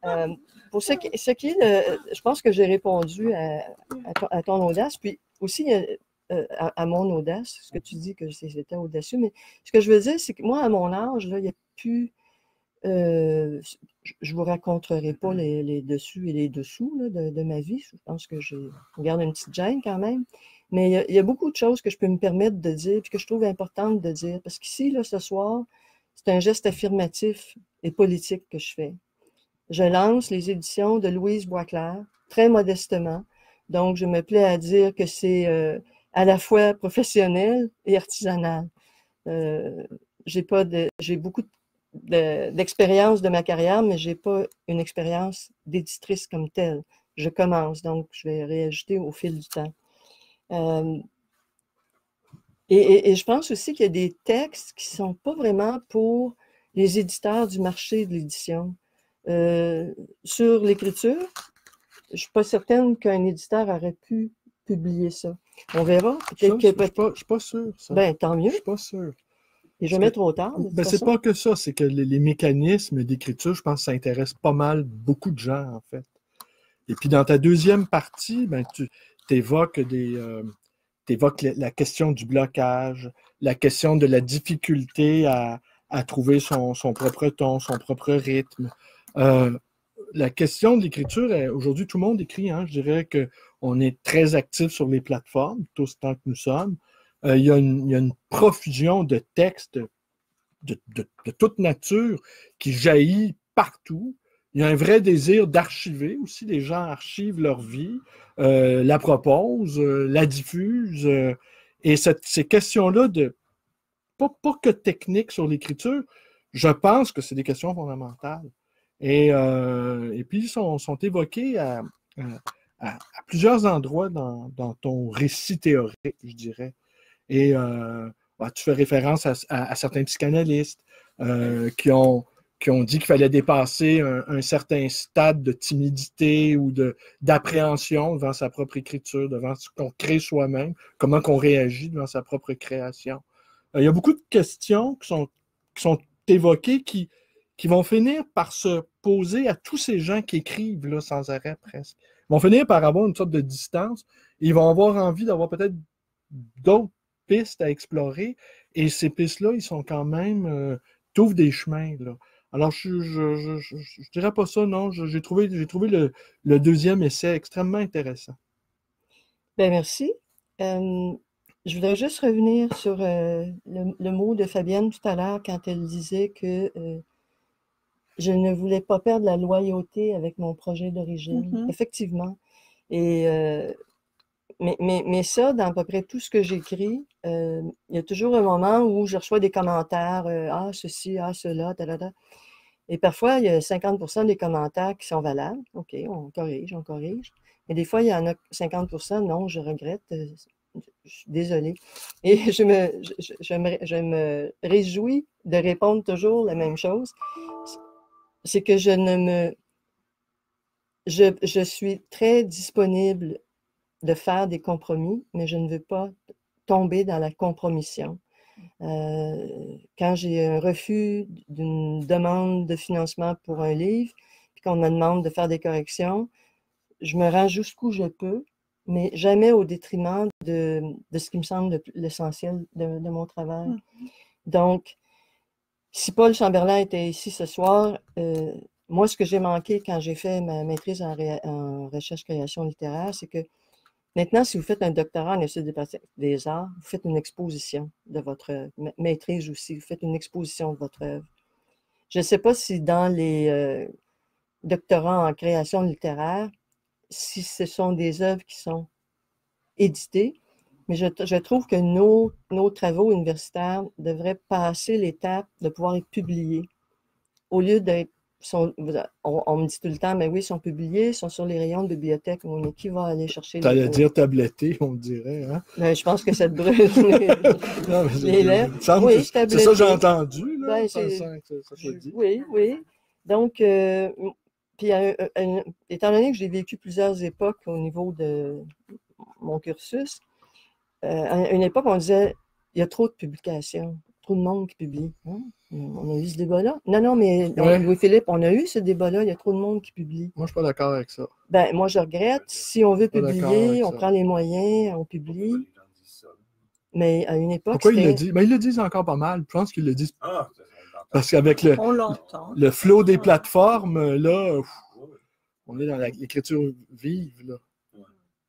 Euh, pour ce qui, ce qui est le, je pense que j'ai répondu à, à, ton, à ton audace, puis aussi euh, à, à mon audace, ce que tu dis que c'était audacieux, mais ce que je veux dire, c'est que moi, à mon âge, là, il n'y a plus... Euh, je ne vous raconterai pas les, les dessus et les dessous là, de, de ma vie. Je pense que je garde une petite gêne quand même. Mais il y a, il y a beaucoup de choses que je peux me permettre de dire et que je trouve importantes de dire. Parce qu'ici, là, ce soir, c'est un geste affirmatif et politique que je fais. Je lance les éditions de Louise Boisclair, très modestement. Donc, je me plais à dire que c'est euh, à la fois professionnel et artisanal. Euh, j'ai pas de, j'ai beaucoup de d'expérience de, de ma carrière, mais je n'ai pas une expérience d'éditrice comme telle. Je commence, donc je vais réajuster au fil du temps. Euh, et, et, et je pense aussi qu'il y a des textes qui ne sont pas vraiment pour les éditeurs du marché de l'édition. Euh, sur l'écriture, je ne suis pas certaine qu'un éditeur aurait pu publier ça. On verra. Peut-être que... Je ne suis pas sûre. Ben, tant mieux. Je ne suis pas sûre. Et jamais trop tard. Ben, c'est pas que ça, c'est que les, les mécanismes d'écriture, je pense que ça intéresse pas mal beaucoup de gens, en fait. Et puis, dans ta deuxième partie, ben, tu évoques, des, euh, t'évoques la, la question du blocage, la question de la difficulté à, à trouver son, son propre ton, son propre rythme. Euh, la question de l'écriture, aujourd'hui, tout le monde écrit. Hein, je dirais qu'on est très actif sur les plateformes, tous tant que nous sommes. Euh, il y a une, il y a une profusion de textes de, de, de toute nature qui jaillit partout. Il y a un vrai désir d'archiver aussi. Les gens archivent leur vie, euh, la proposent, euh, la diffusent. Euh, et cette, ces questions-là, de pas, pas que techniques sur l'écriture, je pense que c'est des questions fondamentales. Et, euh, et puis, ils sont, sont évoquées à, à, à plusieurs endroits dans, dans ton récit théorique, je dirais. Et euh, bah, tu fais référence à, à, à certains psychanalystes euh, qui, ont, qui ont dit qu'il fallait dépasser un, un certain stade de timidité ou d'appréhension de, devant sa propre écriture, devant ce qu'on crée soi-même, comment qu'on réagit devant sa propre création. Euh, il y a beaucoup de questions qui sont, qui sont évoquées qui, qui vont finir par se poser à tous ces gens qui écrivent là, sans arrêt presque. Ils vont finir par avoir une sorte de distance et ils vont avoir envie d'avoir peut-être d'autres pistes à explorer, et ces pistes-là, ils sont quand même, euh, t'ouvrent des chemins, là. Alors, je ne je, je, je, je, je dirais pas ça, non, j'ai trouvé, j'ai trouvé le, le deuxième essai extrêmement intéressant. Bien, merci. Euh, je voudrais juste revenir sur euh, le, le mot de Fabienne tout à l'heure, quand elle disait que euh, je ne voulais pas perdre la loyauté avec mon projet d'origine. Mm-hmm. Effectivement. Et... Euh, Mais, mais, mais ça, dans à peu près tout ce que j'écris, euh, il y a toujours un moment où je reçois des commentaires euh, « Ah, ceci, ah, cela, ta, ta, ta. » Et parfois, il y a cinquante pour cent des commentaires qui sont valables. OK, on corrige, on corrige. Mais des fois, il y en a cinquante pour cent, non, je regrette, euh, je suis désolée. Et je me, je, je, me, je me réjouis de répondre toujours la même chose. C'est que je ne me... Je, je suis très disponible de faire des compromis, mais je ne veux pas tomber dans la compromission. Euh, quand j'ai un refus d'une demande de financement pour un livre, puis qu'on me demande de faire des corrections, je me rends jusqu'où je peux, mais jamais au détriment de, de ce qui me semble l'essentiel de, de mon travail. Donc, si Paul Chamberland était ici ce soir, euh, moi, ce que j'ai manqué quand j'ai fait ma maîtrise en, ré, en recherche création littéraire, c'est que maintenant, si vous faites un doctorat en études des arts, vous faites une exposition de votre maîtrise aussi, vous faites une exposition de votre œuvre. Je ne sais pas si dans les euh, doctorats en création littéraire, si ce sont des œuvres qui sont éditées, mais je, je trouve que nos, nos travaux universitaires devraient passer l'étape de pouvoir être publiés. Au lieu d'être, on, on me dit tout le temps, mais oui, ils sont publiés, ils sont sur les rayons de bibliothèque, mais qui va aller chercher les... T'allais dire tabletté, on dirait, hein? Ben, je pense que ça te brûle les lèvres. Oui, c'est ça que j'ai entendu, là, ben, ça, ça, ça je, dit. Oui, oui. Donc, euh, puis, euh, euh, étant donné que j'ai vécu plusieurs époques au niveau de mon cursus, Euh, à une époque, on disait, il y a trop de publications, trop de monde qui publie. Hein? On a eu ce débat-là. Non, non, mais ouais. Louis-Philippe, on a eu ce débat-là, il y a trop de monde qui publie. Moi, je ne suis pas d'accord avec ça. Ben, moi, je regrette. Si on veut publier, on ça. prend les moyens, on publie. Les gens disent ça? Mais à une époque... Pourquoi ils le disent? Ben, ils le disent encore pas mal. Je pense qu'ils le disent. Ah, parce qu'avec le, le flot des plateformes, là, pff, on est dans l'écriture vive, là.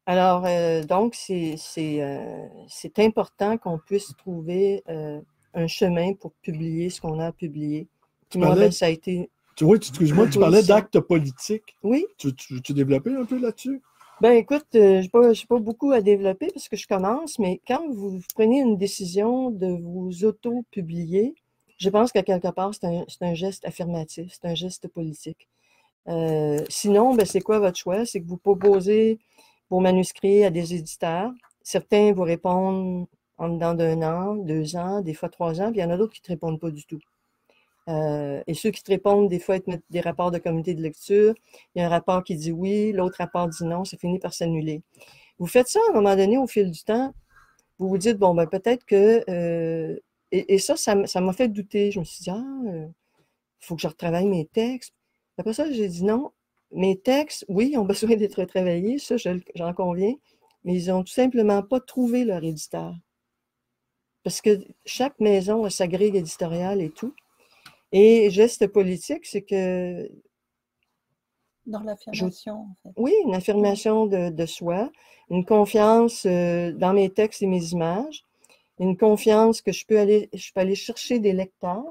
Alors, euh, donc, c'est euh, important qu'on puisse trouver euh, un chemin pour publier ce qu'on a à publier. Tu moi, parlais, ben, ça a été... Tu vois, excuse-moi, tu parlais d'actes politiques. Oui. Tu, tu, tu développais un peu là-dessus? Ben écoute, euh, je n'ai pas, pas beaucoup à développer parce que je commence, mais quand vous prenez une décision de vous auto-publier, je pense qu'à quelque part, c'est un, un geste affirmatif, c'est un geste politique. Euh, sinon, ben, c'est quoi votre choix? C'est que vous proposez... vos manuscrits à des éditeurs. Certains vous répondent en dedans d'un an, deux ans, des fois trois ans, puis il y en a d'autres qui ne te répondent pas du tout. Euh, et ceux qui te répondent, des fois, ils te mettent des rapports de comité de lecture. Il y a un rapport qui dit oui, l'autre rapport dit non, ça finit par s'annuler. Vous faites ça, à un moment donné, au fil du temps, vous vous dites, bon, ben peut-être que... Euh, et, et ça, ça m'a fait douter. Je me suis dit, ah, il faut que je retravaille mes textes. Après ça, j'ai dit non. Mes textes, oui, ils ont besoin d'être retravaillés, ça, j'en conviens, mais ils n'ont tout simplement pas trouvé leur éditeur. Parce que chaque maison a sa grille éditoriale et tout. Et geste politique, c'est que... Dans l'affirmation, en fait. Oui, une affirmation de, de soi, une confiance dans mes textes et mes images, une confiance que je peux aller, je peux aller chercher des lecteurs.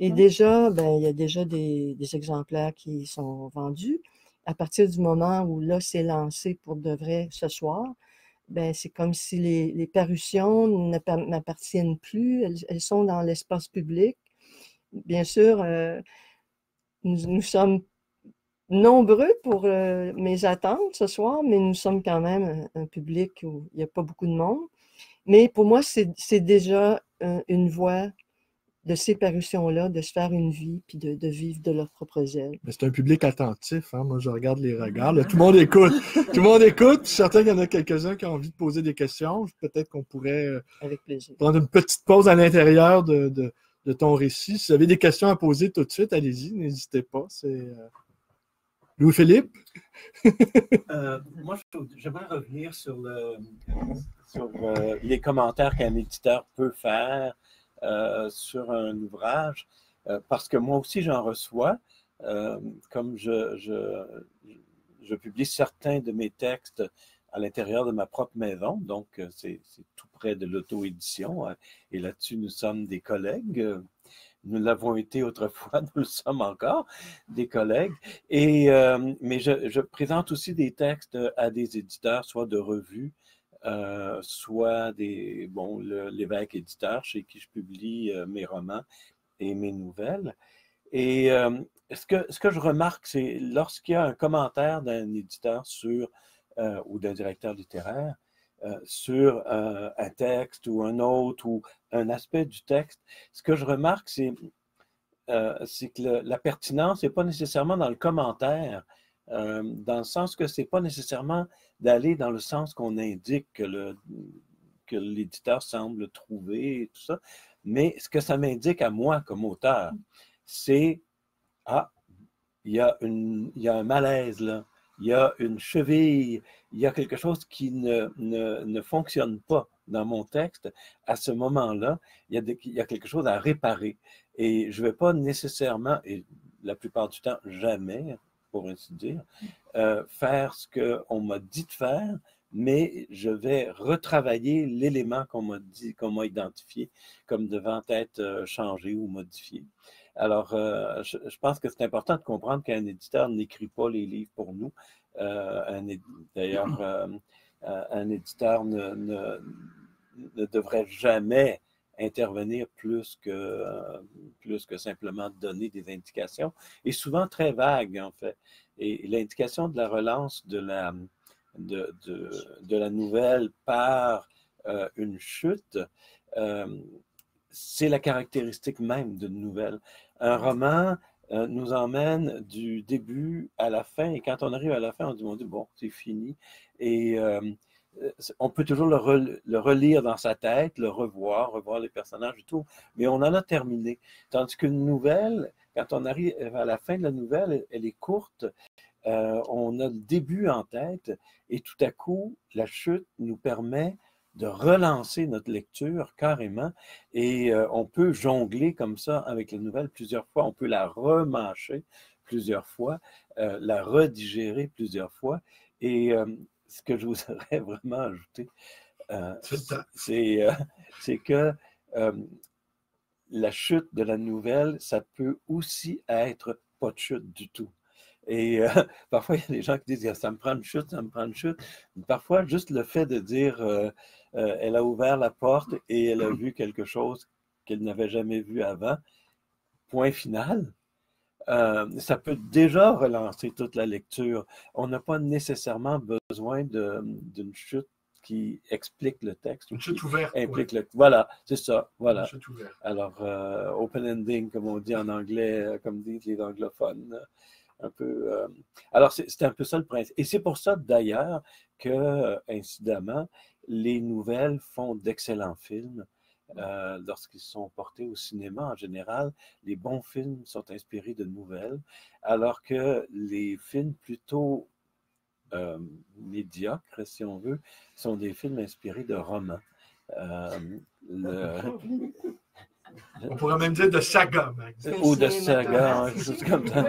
Et déjà, ben, il y a déjà des, des exemplaires qui sont vendus. À partir du moment où là, c'est lancé pour de vrai ce soir, ben, c'est comme si les, les parutions ne m'appartiennent plus. Elles, elles sont dans l'espace public. Bien sûr, euh, nous, nous sommes nombreux pour euh, mes attentes ce soir, mais nous sommes quand même un, un public où il n'y a pas beaucoup de monde. Mais pour moi, c'est déjà euh, une voie de ces parutions-là, de se faire une vie, puis de, de vivre de leurs propres ailes. C'est un public attentif, hein? Moi je regarde les regards, là, tout le monde écoute, tout le monde écoute, je suis certain qu'il y en a quelques-uns qui ont envie de poser des questions, peut-être qu'on pourrait euh, avec plaisir prendre une petite pause à l'intérieur de, de, de ton récit. Si vous avez des questions à poser tout de suite, allez-y, n'hésitez pas, c'est... Euh... Louis-Philippe? euh, moi, j'aimerais revenir sur, le, sur euh, les commentaires qu'un éditeur peut faire Euh, sur un ouvrage, euh, parce que moi aussi j'en reçois, euh, comme je, je, je publie certains de mes textes à l'intérieur de ma propre maison, donc euh, c'est tout près de l'auto-édition, hein, et là-dessus nous sommes des collègues, nous l'avons été autrefois, nous le sommes encore, des collègues, et, euh, mais je, je présente aussi des textes à des éditeurs, soit de revues, Euh, soit des, bon, l'évêque éditeur chez qui je publie euh, mes romans et mes nouvelles. Et euh, ce, que, ce que je remarque, c'est lorsqu'il y a un commentaire d'un éditeur sur, euh, ou d'un directeur littéraire euh, sur euh, un texte ou un autre ou un aspect du texte, ce que je remarque, c'est euh, que le, la pertinence n'est pas nécessairement dans le commentaire, Euh, dans le sens que ce n'est pas nécessairement d'aller dans le sens qu'on indique que l'éditeur semble trouver et tout ça, Mais ce que ça m'indique à moi comme auteur, c'est « Ah, il y a une, il y a un malaise là, il y a une cheville, il y a quelque chose qui ne, ne, ne fonctionne pas dans mon texte. À ce moment-là, il y a des, il y a quelque chose à réparer. » Et je ne vais pas nécessairement, et la plupart du temps, jamais, pour ainsi dire, euh, faire ce qu'on m'a dit de faire, mais je vais retravailler l'élément qu'on m'a dit, qu'on m'a identifié comme devant être changé ou modifié. Alors, euh, je, je pense que c'est important de comprendre qu'un éditeur n'écrit pas les livres pour nous. Euh, D'ailleurs, euh, un éditeur ne, ne, ne devrait jamais intervenir plus que, plus que simplement donner des indications, et souvent très vagues, en fait. Et l'indication de la relance de la, de, de, de la nouvelle par euh, une chute, euh, c'est la caractéristique même d'une nouvelle. Un roman euh, nous emmène du début à la fin, et quand on arrive à la fin, on dit, on dit bon, c'est fini. Et... Euh, on peut toujours le, rel le relire dans sa tête, le revoir, revoir les personnages et tout, mais on en a terminé. Tandis qu'une nouvelle, quand on arrive à la fin de la nouvelle, elle est courte, euh, on a le début en tête, et tout à coup, la chute nous permet de relancer notre lecture carrément, et euh, on peut jongler comme ça avec la nouvelle plusieurs fois, on peut la remâcher plusieurs fois, euh, la redigérer plusieurs fois, et... Euh, ce que je voudrais vraiment ajouter, euh, c'est euh, que euh, la chute de la nouvelle, ça peut aussi être pas de chute du tout. Et euh, parfois, il y a des gens qui disent « ça me prend une chute, ça me prend une chute ». Parfois, juste le fait de dire euh, euh, « elle a ouvert la porte et elle a vu quelque chose qu'elle n'avait jamais vu avant », point final. Euh, ça peut déjà relancer toute la lecture. On n'a pas nécessairement besoin d'une chute qui explique le texte. Une chute ouverte. Implique ouais. le, voilà, c'est ça. Voilà. Une chute ouverte. Alors, euh, open ending, comme on dit en anglais, comme disent les anglophones. Un peu, euh, alors, c'est un peu ça le principe. Et c'est pour ça, d'ailleurs, que, incidemment, les nouvelles font d'excellents films. Euh, lorsqu'ils sont portés au cinéma en général, les bons films sont inspirés de nouvelles, alors que les films plutôt euh, médiocres, si on veut, sont des films inspirés de romans. Euh, le... On pourrait même dire de saga. Ou de saga, quelque chose comme ça.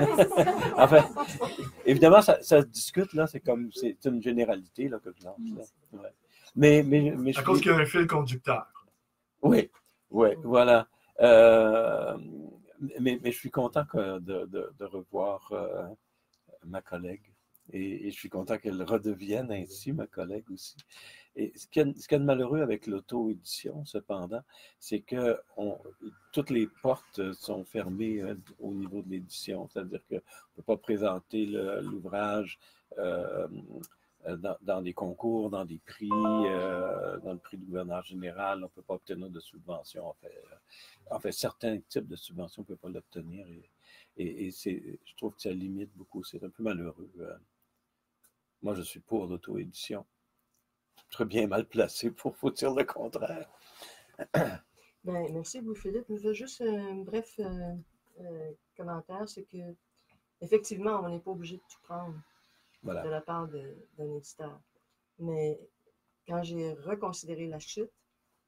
Enfin, évidemment, ça, ça se discute, là, c'est comme, c'est une généralité là, que je lance. Là. Ouais. Mais, mais, mais je à cause suis... qu'il y a un fil conducteur. Oui, oui, voilà. Euh, mais, mais je suis content que de, de, de revoir euh, ma collègue et, et je suis content qu'elle redevienne ainsi, ma collègue aussi. Et ce qu'il y, qu y a de malheureux avec l'auto-édition, cependant, c'est que on, toutes les portes sont fermées euh, au niveau de l'édition, c'est-à-dire qu'on ne peut pas présenter l'ouvrage euh, Dans, dans des concours, dans des prix, euh, dans le prix du gouverneur général, on ne peut pas obtenir de subventions. En fait, en fait certains types de subventions, on ne peut pas l'obtenir. Et, et, et je trouve que ça limite beaucoup. C'est un peu malheureux. Euh, moi, je suis pour l'auto-édition. Très bien mal placé pour vous dire le contraire. Bien, merci, Louis-Philippe. Je veux juste un bref euh, euh, commentaire. C'est que effectivement, on n'est pas obligé de tout prendre. Voilà. De la part d'un éditeur. Mais quand j'ai reconsidéré la chute,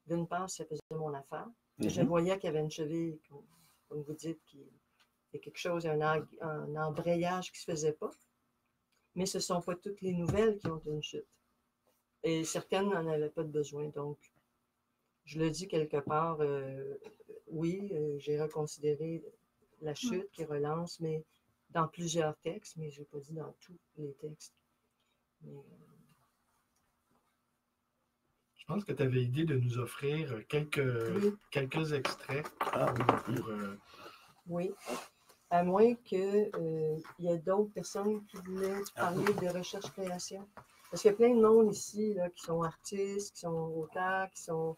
d'une part, ça faisait mon affaire. Mm-hmm. Je voyais qu'il y avait une cheville, comme vous dites, qui y a quelque chose, un, en, un embrayage qui ne se faisait pas. Mais ce ne sont pas toutes les nouvelles qui ont une chute. Et certaines n'en avaient pas de besoin. Donc, je le dis quelque part, euh, oui, euh, j'ai reconsidéré la chute qui relance, mais dans plusieurs textes, mais je n'ai pas dit dans tous les textes. Mais... Je pense que tu avais l'idée de nous offrir quelques, oui. quelques extraits. Ah, oui. Pour, euh... oui, à moins qu'il euh, y ait d'autres personnes qui voulaient parler de recherche-création. Parce qu'il y a plein de monde ici là, qui sont artistes, qui sont auteurs, qui sont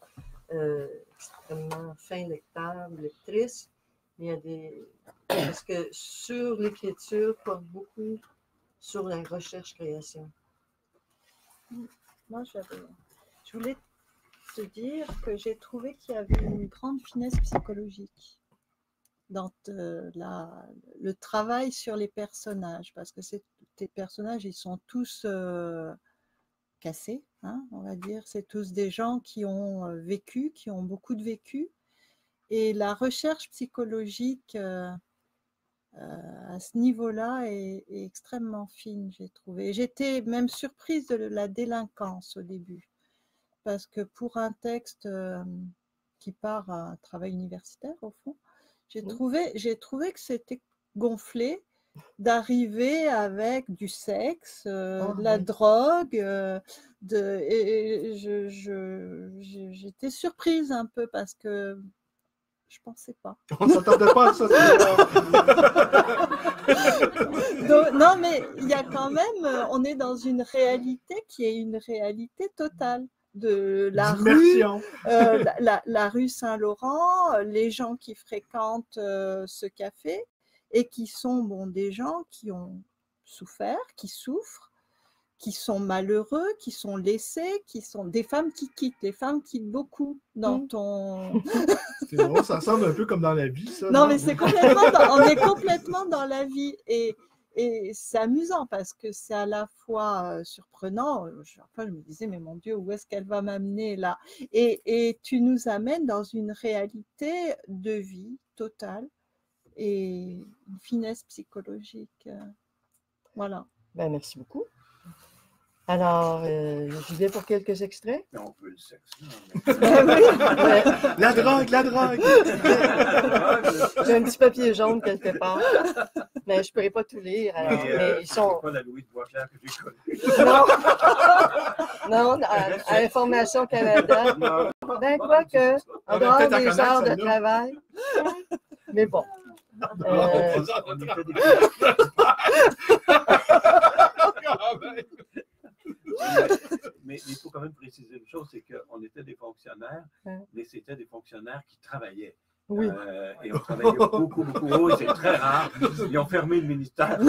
euh, extrêmement fins lecteurs ou lectrices. Il y a des... Parce que sur l'écriture, porte beaucoup sur la recherche-création. Moi, je voulais te dire que j'ai trouvé qu'il y avait une grande finesse psychologique dans euh, la, le travail sur les personnages, parce que tes personnages, ils sont tous euh, cassés, hein, on va dire, c'est tous des gens qui ont euh, vécu, qui ont beaucoup de vécu, et la recherche psychologique euh, euh, à ce niveau-là est, est extrêmement fine, j'ai trouvé. J'étais même surprise de la délinquance au début, parce que pour un texte euh, qui part à un travail universitaire, au fond, J'ai trouvé, j'ai trouvé que c'était gonflé d'arriver avec du sexe, euh, oh, de la oui. drogue. Euh, de, et, et je, je, j'étais surprise un peu parce que je ne pensais pas. On ne s'attendait pas à ça. Donc, non, mais il y a quand même, on est dans une réalité qui est une réalité totale. De la rue, euh, la, la, la rue Saint-Laurent, les gens qui fréquentent euh, ce café et qui sont bon, des gens qui ont souffert, qui souffrent, qui sont malheureux, qui sont laissés, qui sont des femmes qui quittent, les femmes quittent beaucoup dans mmh. ton... C'est drôle, ça semble un peu comme dans la vie, ça. Non, non mais c'est complètement dans, on est complètement dans la vie et... Et c'est amusant parce que c'est à la fois surprenant. Je, enfin, je me disais, mais mon Dieu, où est-ce qu'elle va m'amener là? et, et tu nous amènes dans une réalité de vie totale et une finesse psychologique. Voilà. Ben, merci beaucoup. Alors, euh, je vais pour quelques extraits. On peut le sexe. La drogue, la drogue. J'ai un petit papier jaune quelque part, mais je ne pourrais pas tout lire. Alors, mais euh, ils sont. C'est pas la Louise Boisclair que j'ai connue. Non, non, à, à Information Canada. Non. Ben quoi que, en dehors des heures de travail. Mais bon. Euh... Mais il faut quand même préciser une chose, c'est qu'on était des fonctionnaires, hein? Mais c'était des fonctionnaires qui travaillaient. Oui. Euh, et on travaillait beaucoup, beaucoup. Oh, c'est très rare. Ils ont fermé le ministère.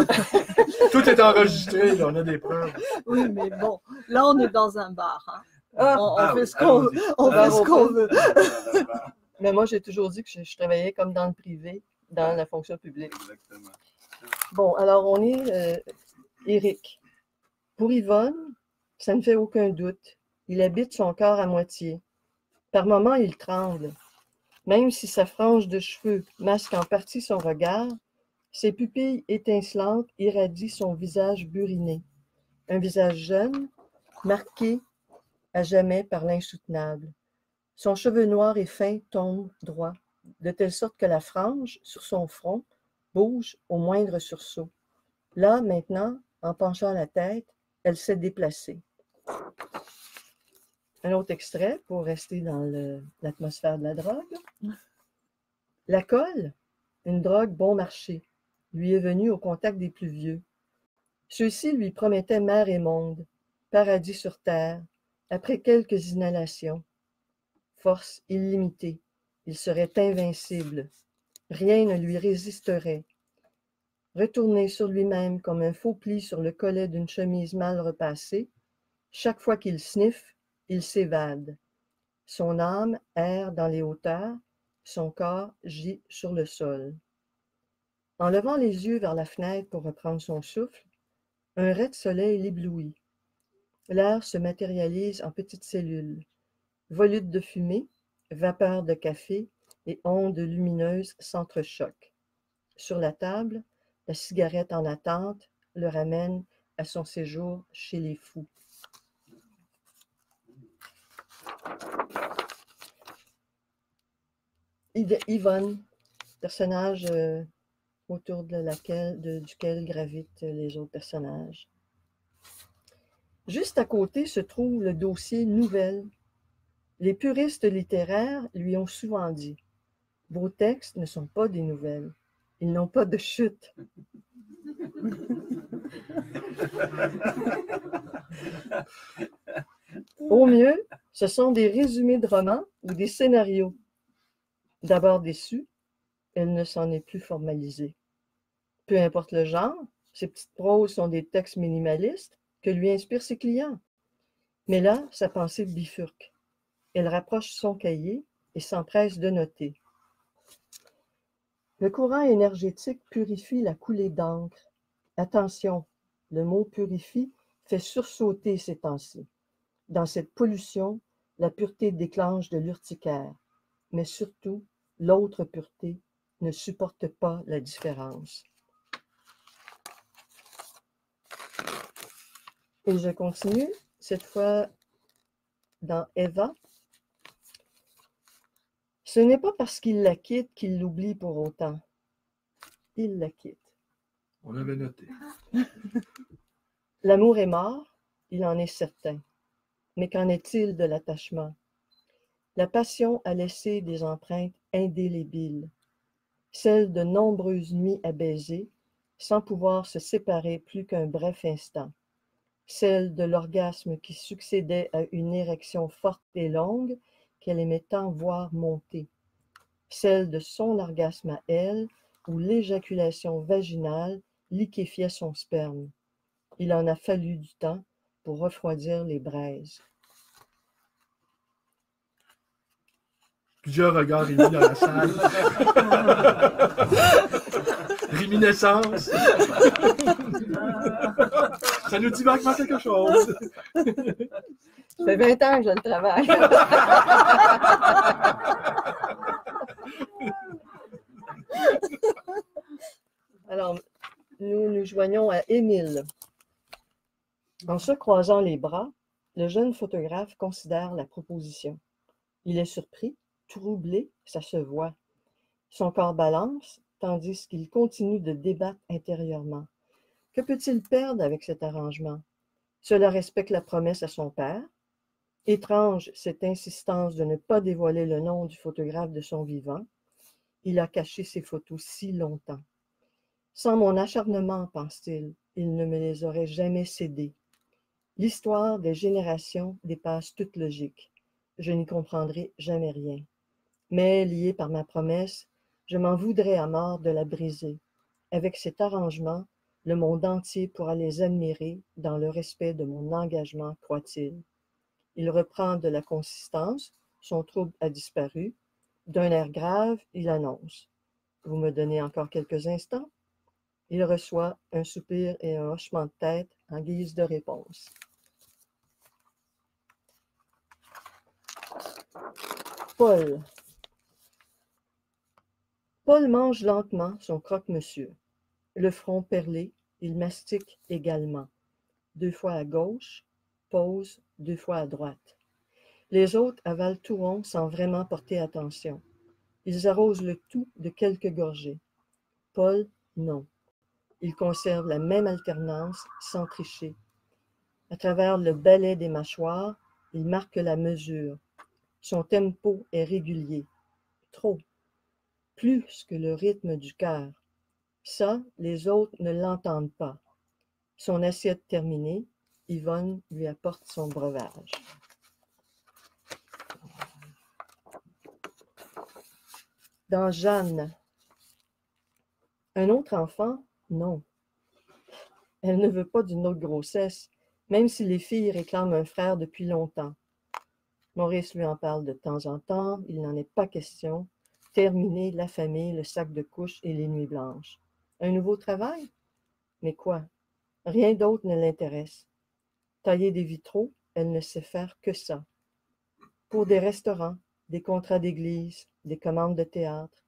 Tout est enregistré, là, on a des preuves. Oui, mais bon, là, on est dans un bar. Hein? Ah, on on ah, fait oui, ce qu'on veut. On fait ce qu'on veut. Mais moi, j'ai toujours dit que je, je travaillais comme dans le privé, dans la fonction publique. Exactement. Bon, alors, on est euh, Éric. Pour Yvonne, ça ne fait aucun doute. Il habite son corps à moitié. Par moments, il tremble. Même si sa frange de cheveux masque en partie son regard, ses pupilles étincelantes irradient son visage buriné. Un visage jeune, marqué à jamais par l'insoutenable. Son cheveu noir et fin tombe droit, de telle sorte que la frange, sur son front, bouge au moindre sursaut. Là, maintenant, en penchant la tête, elle s'est déplacée. Un autre extrait pour rester dans l'atmosphère de la drogue. La colle, une drogue bon marché, lui est venue au contact des plus vieux. Ceux-ci lui promettaient mer et monde, paradis sur terre, après quelques inhalations. Force illimitée, il serait invincible. Rien ne lui résisterait. Retourné sur lui-même comme un faux pli sur le collet d'une chemise mal repassée, chaque fois qu'il sniffe, il s'évade. Son âme erre dans les hauteurs, son corps gît sur le sol. En levant les yeux vers la fenêtre pour reprendre son souffle, un ray de soleil l'éblouit. L'air se matérialise en petites cellules, volutes de fumée, vapeur de café et ondes lumineuses s'entrechoquent. Sur la table, la cigarette en attente le ramène à son séjour chez les fous. Yvonne, personnage euh, autour de laquelle, de, duquel gravitent les autres personnages. Juste à côté se trouve le dossier Nouvelles. Les puristes littéraires lui ont souvent dit « Vos textes ne sont pas des nouvelles. » Ils n'ont pas de chute. Au mieux, ce sont des résumés de romans ou des scénarios. D'abord déçue, elle ne s'en est plus formalisée. Peu importe le genre, ses petites proses sont des textes minimalistes que lui inspirent ses clients. Mais là, sa pensée bifurque. Elle rapproche son cahier et s'empresse de noter. Le courant énergétique purifie la coulée d'encre. Attention, le mot « purifie » fait sursauter ces temps-ci. Dans cette pollution, la pureté déclenche de l'urticaire. Mais surtout, l'autre pureté ne supporte pas la différence. Et je continue, cette fois dans Eva. Ce n'est pas parce qu'il la quitte qu'il l'oublie pour autant. Il la quitte. On l'avait noté. L'amour est mort, il en est certain. Mais qu'en est-il de l'attachement? La passion a laissé des empreintes indélébiles, celles de nombreuses nuits à baiser, sans pouvoir se séparer plus qu'un bref instant, celles de l'orgasme qui succédait à une érection forte et longue, qu'elle aimait tant voir monter, celle de son orgasme à elle, où l'éjaculation vaginale liquéfiait son sperme. Il en a fallu du temps pour refroidir les braises. Plusieurs regards émis dans la salle. Réminiscence. Ça nous dit vaguement quelque chose. Ça fait vingt ans que je le travaille. Alors, nous nous joignons à Émile. En se croisant les bras, le jeune photographe considère la proposition. Il est surpris, troublé, ça se voit. Son corps balance, tandis qu'il continue de débattre intérieurement. Que peut-il perdre avec cet arrangement? Cela respecte la promesse à son père. Étrange cette insistance de ne pas dévoiler le nom du photographe de son vivant. Il a caché ses photos si longtemps. Sans mon acharnement, pense-t-il, il ne me les aurait jamais cédées. L'histoire des générations dépasse toute logique. Je n'y comprendrai jamais rien. Mais, lié par ma promesse, je m'en voudrais à mort de la briser. Avec cet arrangement, le monde entier pourra les admirer dans le respect de mon engagement, croit-il. Il reprend de la consistance, son trouble a disparu. D'un air grave, il annonce. Vous me donnez encore quelques instants? Il reçoit un soupir et un hochement de tête en guise de réponse. Paul. Paul mange lentement son croque-monsieur. Le front perlé, il mastique également. Deux fois à gauche, pause, deux fois à droite. Les autres avalent tout rond sans vraiment porter attention. Ils arrosent le tout de quelques gorgées. Paul, non. Il conserve la même alternance sans tricher. À travers le balai des mâchoires, il marque la mesure. Son tempo est régulier. Trop. Plus que le rythme du cœur. Ça, les autres ne l'entendent pas. Son assiette terminée, Yvonne lui apporte son breuvage. Dans Jeanne, un autre enfant, non. Elle ne veut pas d'une autre grossesse, même si les filles réclament un frère depuis longtemps. Maurice lui en parle de temps en temps, il n'en est pas question. Terminer la famille, le sac de couches et les nuits blanches. Un nouveau travail? Mais quoi? Rien d'autre ne l'intéresse. Tailler des vitraux, elle ne sait faire que ça. Pour des restaurants, des contrats d'église, des commandes de théâtre,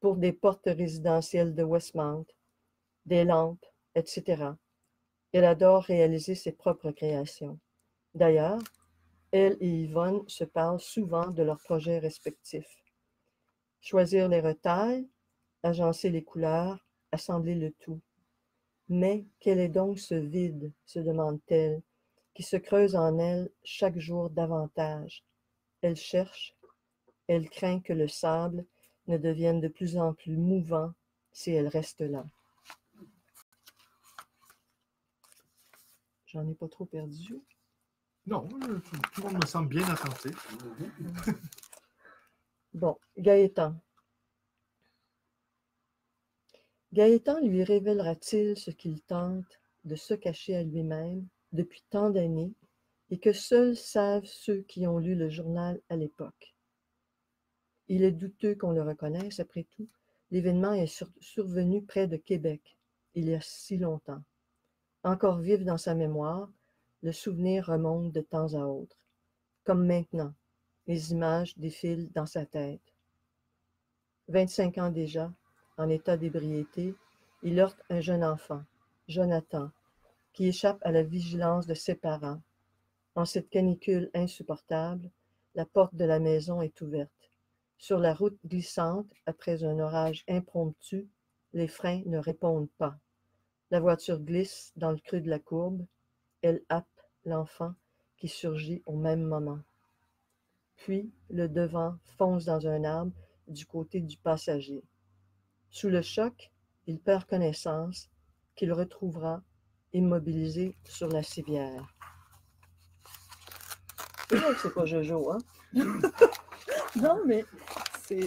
pour des portes résidentielles de Westmount, des lampes, et cetera. Elle adore réaliser ses propres créations. D'ailleurs, elle et Yvonne se parlent souvent de leurs projets respectifs. Choisir les retailles, agencer les couleurs, assembler le tout. Mais quel est donc ce vide, se demande-t-elle, qui se creuse en elle chaque jour davantage. Elle cherche, elle craint que le sable ne devienne de plus en plus mouvant si elle reste là. J'en ai pas trop perdu. Non, tout, tout le monde me semble bien attentif. Bon, Gaëtan. Gaëtan lui révélera-t-il ce qu'il tente de se cacher à lui-même depuis tant d'années et que seuls savent ceux qui ont lu le journal à l'époque. Il est douteux qu'on le reconnaisse, après tout, l'événement est sur survenu près de Québec, il y a si longtemps. Encore vif dans sa mémoire, le souvenir remonte de temps à autre. Comme maintenant, les images défilent dans sa tête. vingt-cinq ans déjà, en état d'ébriété, il heurte un jeune enfant, Jonathan, qui échappe à la vigilance de ses parents. En cette canicule insupportable, la porte de la maison est ouverte. Sur la route glissante, après un orage impromptu, les freins ne répondent pas. La voiture glisse dans le creux de la courbe. Elle happe l'enfant qui surgit au même moment. Puis, le devant fonce dans un arbre du côté du passager. Sous le choc, il perd connaissance, qu'il retrouvera immobilisé sur la civière. C'est pas Jojo, hein? Non, mais c'est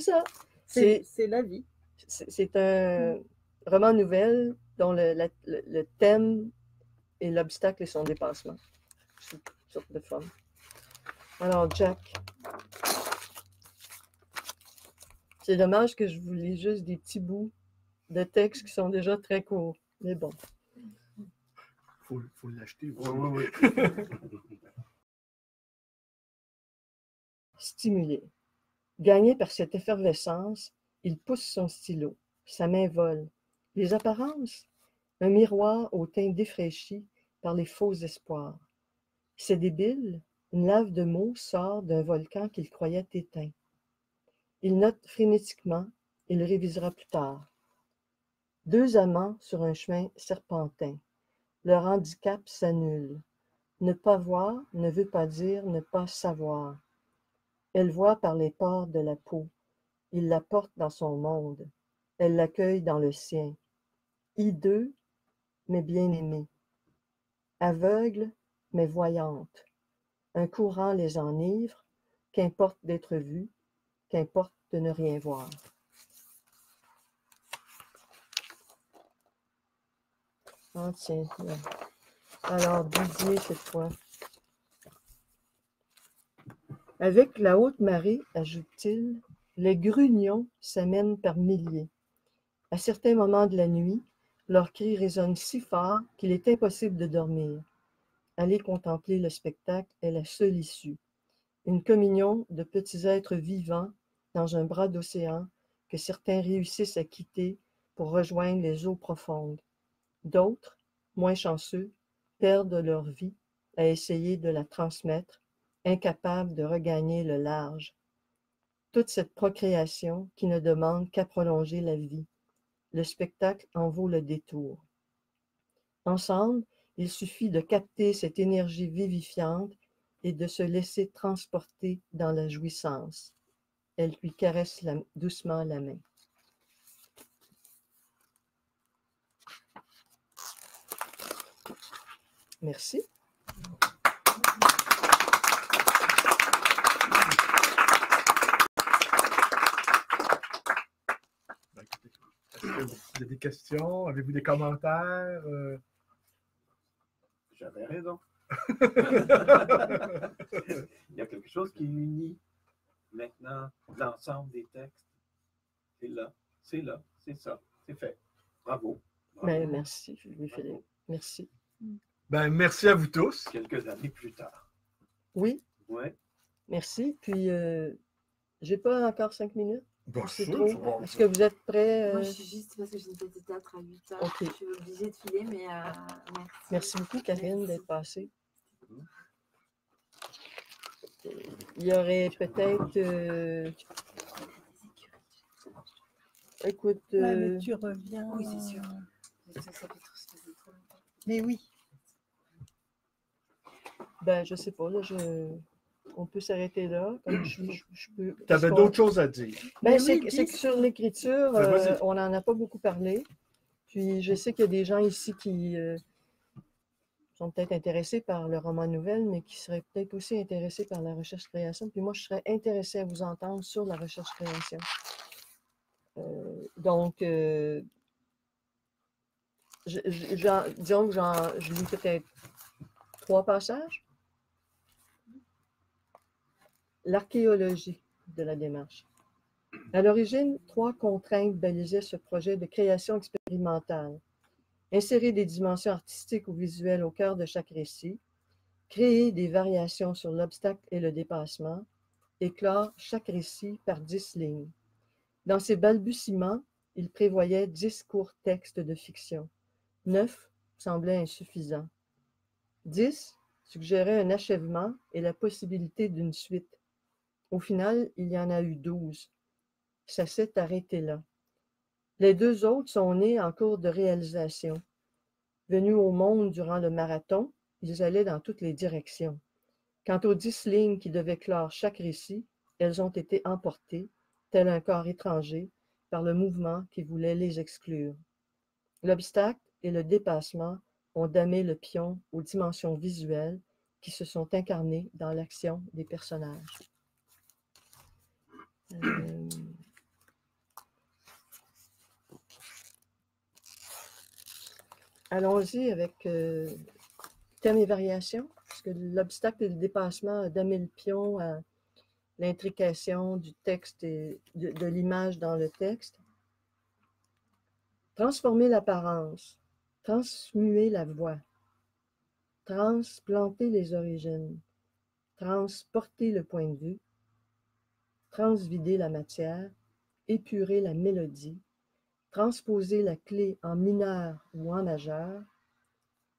ça. C'est la vie. C'est un mm. roman nouvelle dont le, la, le, le thème et l'obstacle et son dépassement. C'est une sorte de forme. Alors, Jack. C'est dommage que je vous lis juste des petits bouts de textes qui sont déjà très courts. Mais bon. Il faut, faut l'acheter. Oui, oui, oui. Stimulé. Gagné par cette effervescence, il pousse son stylo. Sa main vole. Les apparences? Un miroir au teint défraîchi par les faux espoirs. C'est débile, une lave de mots sort d'un volcan qu'il croyait éteint. Il note frénétiquement, il le révisera plus tard. Deux amants sur un chemin serpentin. Leur handicap s'annule. Ne pas voir ne veut pas dire ne pas savoir. Elle voit par les pores de la peau. Il la porte dans son monde. Elle l'accueille dans le sien. Hideux, mais bien aimée. Aveugle, mais voyante. Un courant les enivre, qu'importe d'être vu, qu'importe de ne rien voir. Ah tiens, là. Alors Didier cette fois. Avec la haute marée, ajoute-t-il, les grugnons s'amènent par milliers. À certains moments de la nuit, leurs cris résonnent si fort qu'il est impossible de dormir. Aller contempler le spectacle est la seule issue. Une communion de petits êtres vivants dans un bras d'océan que certains réussissent à quitter pour rejoindre les eaux profondes. D'autres, moins chanceux, perdent leur vie à essayer de la transmettre, incapables de regagner le large. Toute cette procréation qui ne demande qu'à prolonger la vie. Le spectacle en vaut le détour. Ensemble, il suffit de capter cette énergie vivifiante et de se laisser transporter dans la jouissance. Elle lui caresse la, doucement la main. Merci. Vous avez des questions? Avez-vous des commentaires? Euh... J'avais raison. Il y a quelque chose qui unit maintenant l'ensemble des textes. C'est là, c'est là, c'est ça, c'est fait. Bravo. Bravo. Ben, merci, Louis-Philippe. Merci. Ben, merci à vous tous. Quelques années plus tard. Oui. Ouais. Merci. Puis, euh, j'ai pas encore cinq minutes. Bon, c'est trop. Bon, est-ce que vous êtes prêts? Euh... Moi, je suis juste parce que j'ai une petite théâtre à huit heures. Okay. Je suis obligée de filer, mais euh, merci. Merci beaucoup, Karine, d'être passée. Il y aurait peut-être... Euh... Écoute... Euh... Ouais, mais tu reviens... Oui, c'est sûr. Mais oui. Ben, je sais pas, là, je... On peut s'arrêter là. Tu avais d'autres choses à dire. Ben, c'est que sur l'écriture, euh, on n'en a pas beaucoup parlé. Puis je sais qu'il y a des gens ici qui euh, sont peut-être intéressés par le roman nouvelle, mais qui seraient peut-être aussi intéressés par la recherche-création. Puis moi, je serais intéressée à vous entendre sur la recherche-création. Euh, donc, euh, je, je, disons que je lis peut-être trois passages. L'archéologie de la démarche. À l'origine, trois contraintes balisaient ce projet de création expérimentale. Insérer des dimensions artistiques ou visuelles au cœur de chaque récit, créer des variations sur l'obstacle et le dépassement, et clore chaque récit par dix lignes. Dans ses balbutiements, il prévoyait dix courts textes de fiction. Neuf semblaient insuffisants. Dix suggéraient un achèvement et la possibilité d'une suite. Au final, il y en a eu douze. Ça s'est arrêté là. Les deux autres sont nés en cours de réalisation. Venus au monde durant le marathon, ils allaient dans toutes les directions. Quant aux dix lignes qui devaient clore chaque récit, elles ont été emportées, tel un corps étranger, par le mouvement qui voulait les exclure. L'obstacle et le dépassement ont damé le pion aux dimensions visuelles qui se sont incarnées dans l'action des personnages. Euh... Allons-y avec euh, thème et variation, parce que l'obstacle et le dépassement a damé le pion à l'intrication du texte et de, de l'image dans le texte. Transformer l'apparence, transmuer la voix, transplanter les origines, transporter le point de vue, transvider la matière, épurer la mélodie, transposer la clé en mineur ou en majeur.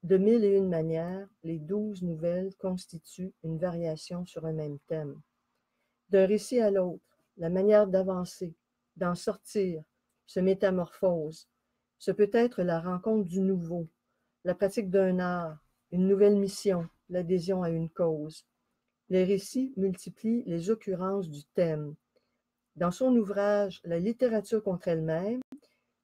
De mille et une manières, les douze nouvelles constituent une variation sur un même thème. D'un récit à l'autre, la manière d'avancer, d'en sortir, se métamorphose. Ce peut être la rencontre du nouveau, la pratique d'un art, une nouvelle mission, l'adhésion à une cause. Les récits multiplient les occurrences du thème. Dans son ouvrage « La littérature contre elle-même »,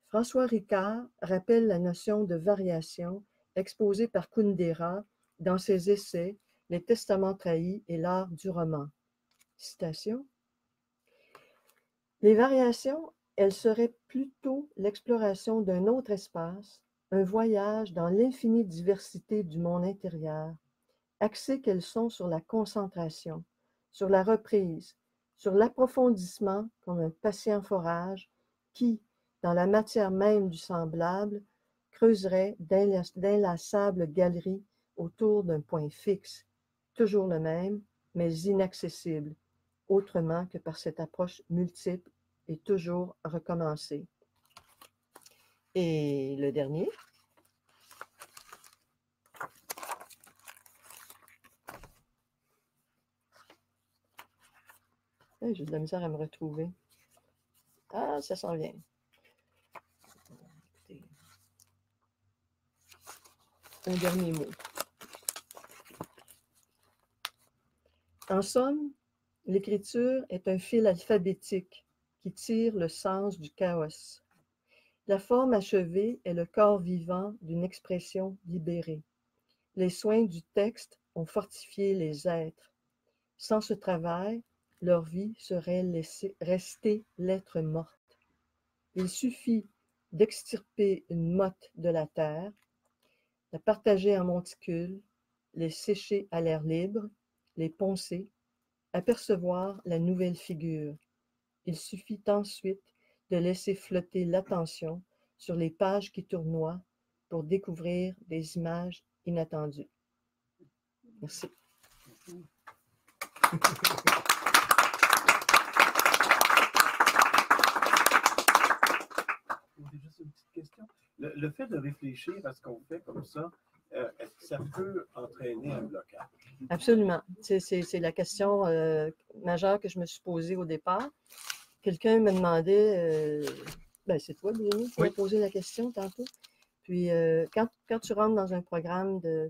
François Ricard rappelle la notion de variation exposée par Kundera dans ses essais « Les testaments trahis et l'art du roman ». Citation. Les variations, elles seraient plutôt l'exploration d'un autre espace, un voyage dans l'infinie diversité du monde intérieur, axées qu'elles sont sur la concentration, sur la reprise, sur l'approfondissement comme un patient forage qui, dans la matière même du semblable, creuserait d'inlassables galeries autour d'un point fixe, toujours le même, mais inaccessible, autrement que par cette approche multiple et toujours recommencée. Et le dernier. J'ai de la misère à me retrouver. Ah, ça s'en vient. Un dernier mot. En somme, l'écriture est un fil alphabétique qui tire le sens du chaos. La forme achevée est le corps vivant d'une expression libérée. Les soins du texte ont fortifié les êtres. Sans ce travail, leur vie serait laissée rester lettre morte. Il suffit d'extirper une motte de la terre, la partager en monticules, les sécher à l'air libre, les poncer, apercevoir la nouvelle figure. Il suffit ensuite de laisser flotter l'attention sur les pages qui tournoient pour découvrir des images inattendues. Merci. Juste une petite question. Le, le fait de réfléchir à ce qu'on fait comme ça, euh, est-ce que ça peut entraîner un blocage? Absolument. C'est, c'est, c'est la question euh, majeure que je me suis posée au départ. Quelqu'un me demandait, euh, ben c'est toi, Bruno, tu m'as posé la question tantôt. Puis, euh, quand, quand tu rentres dans un programme de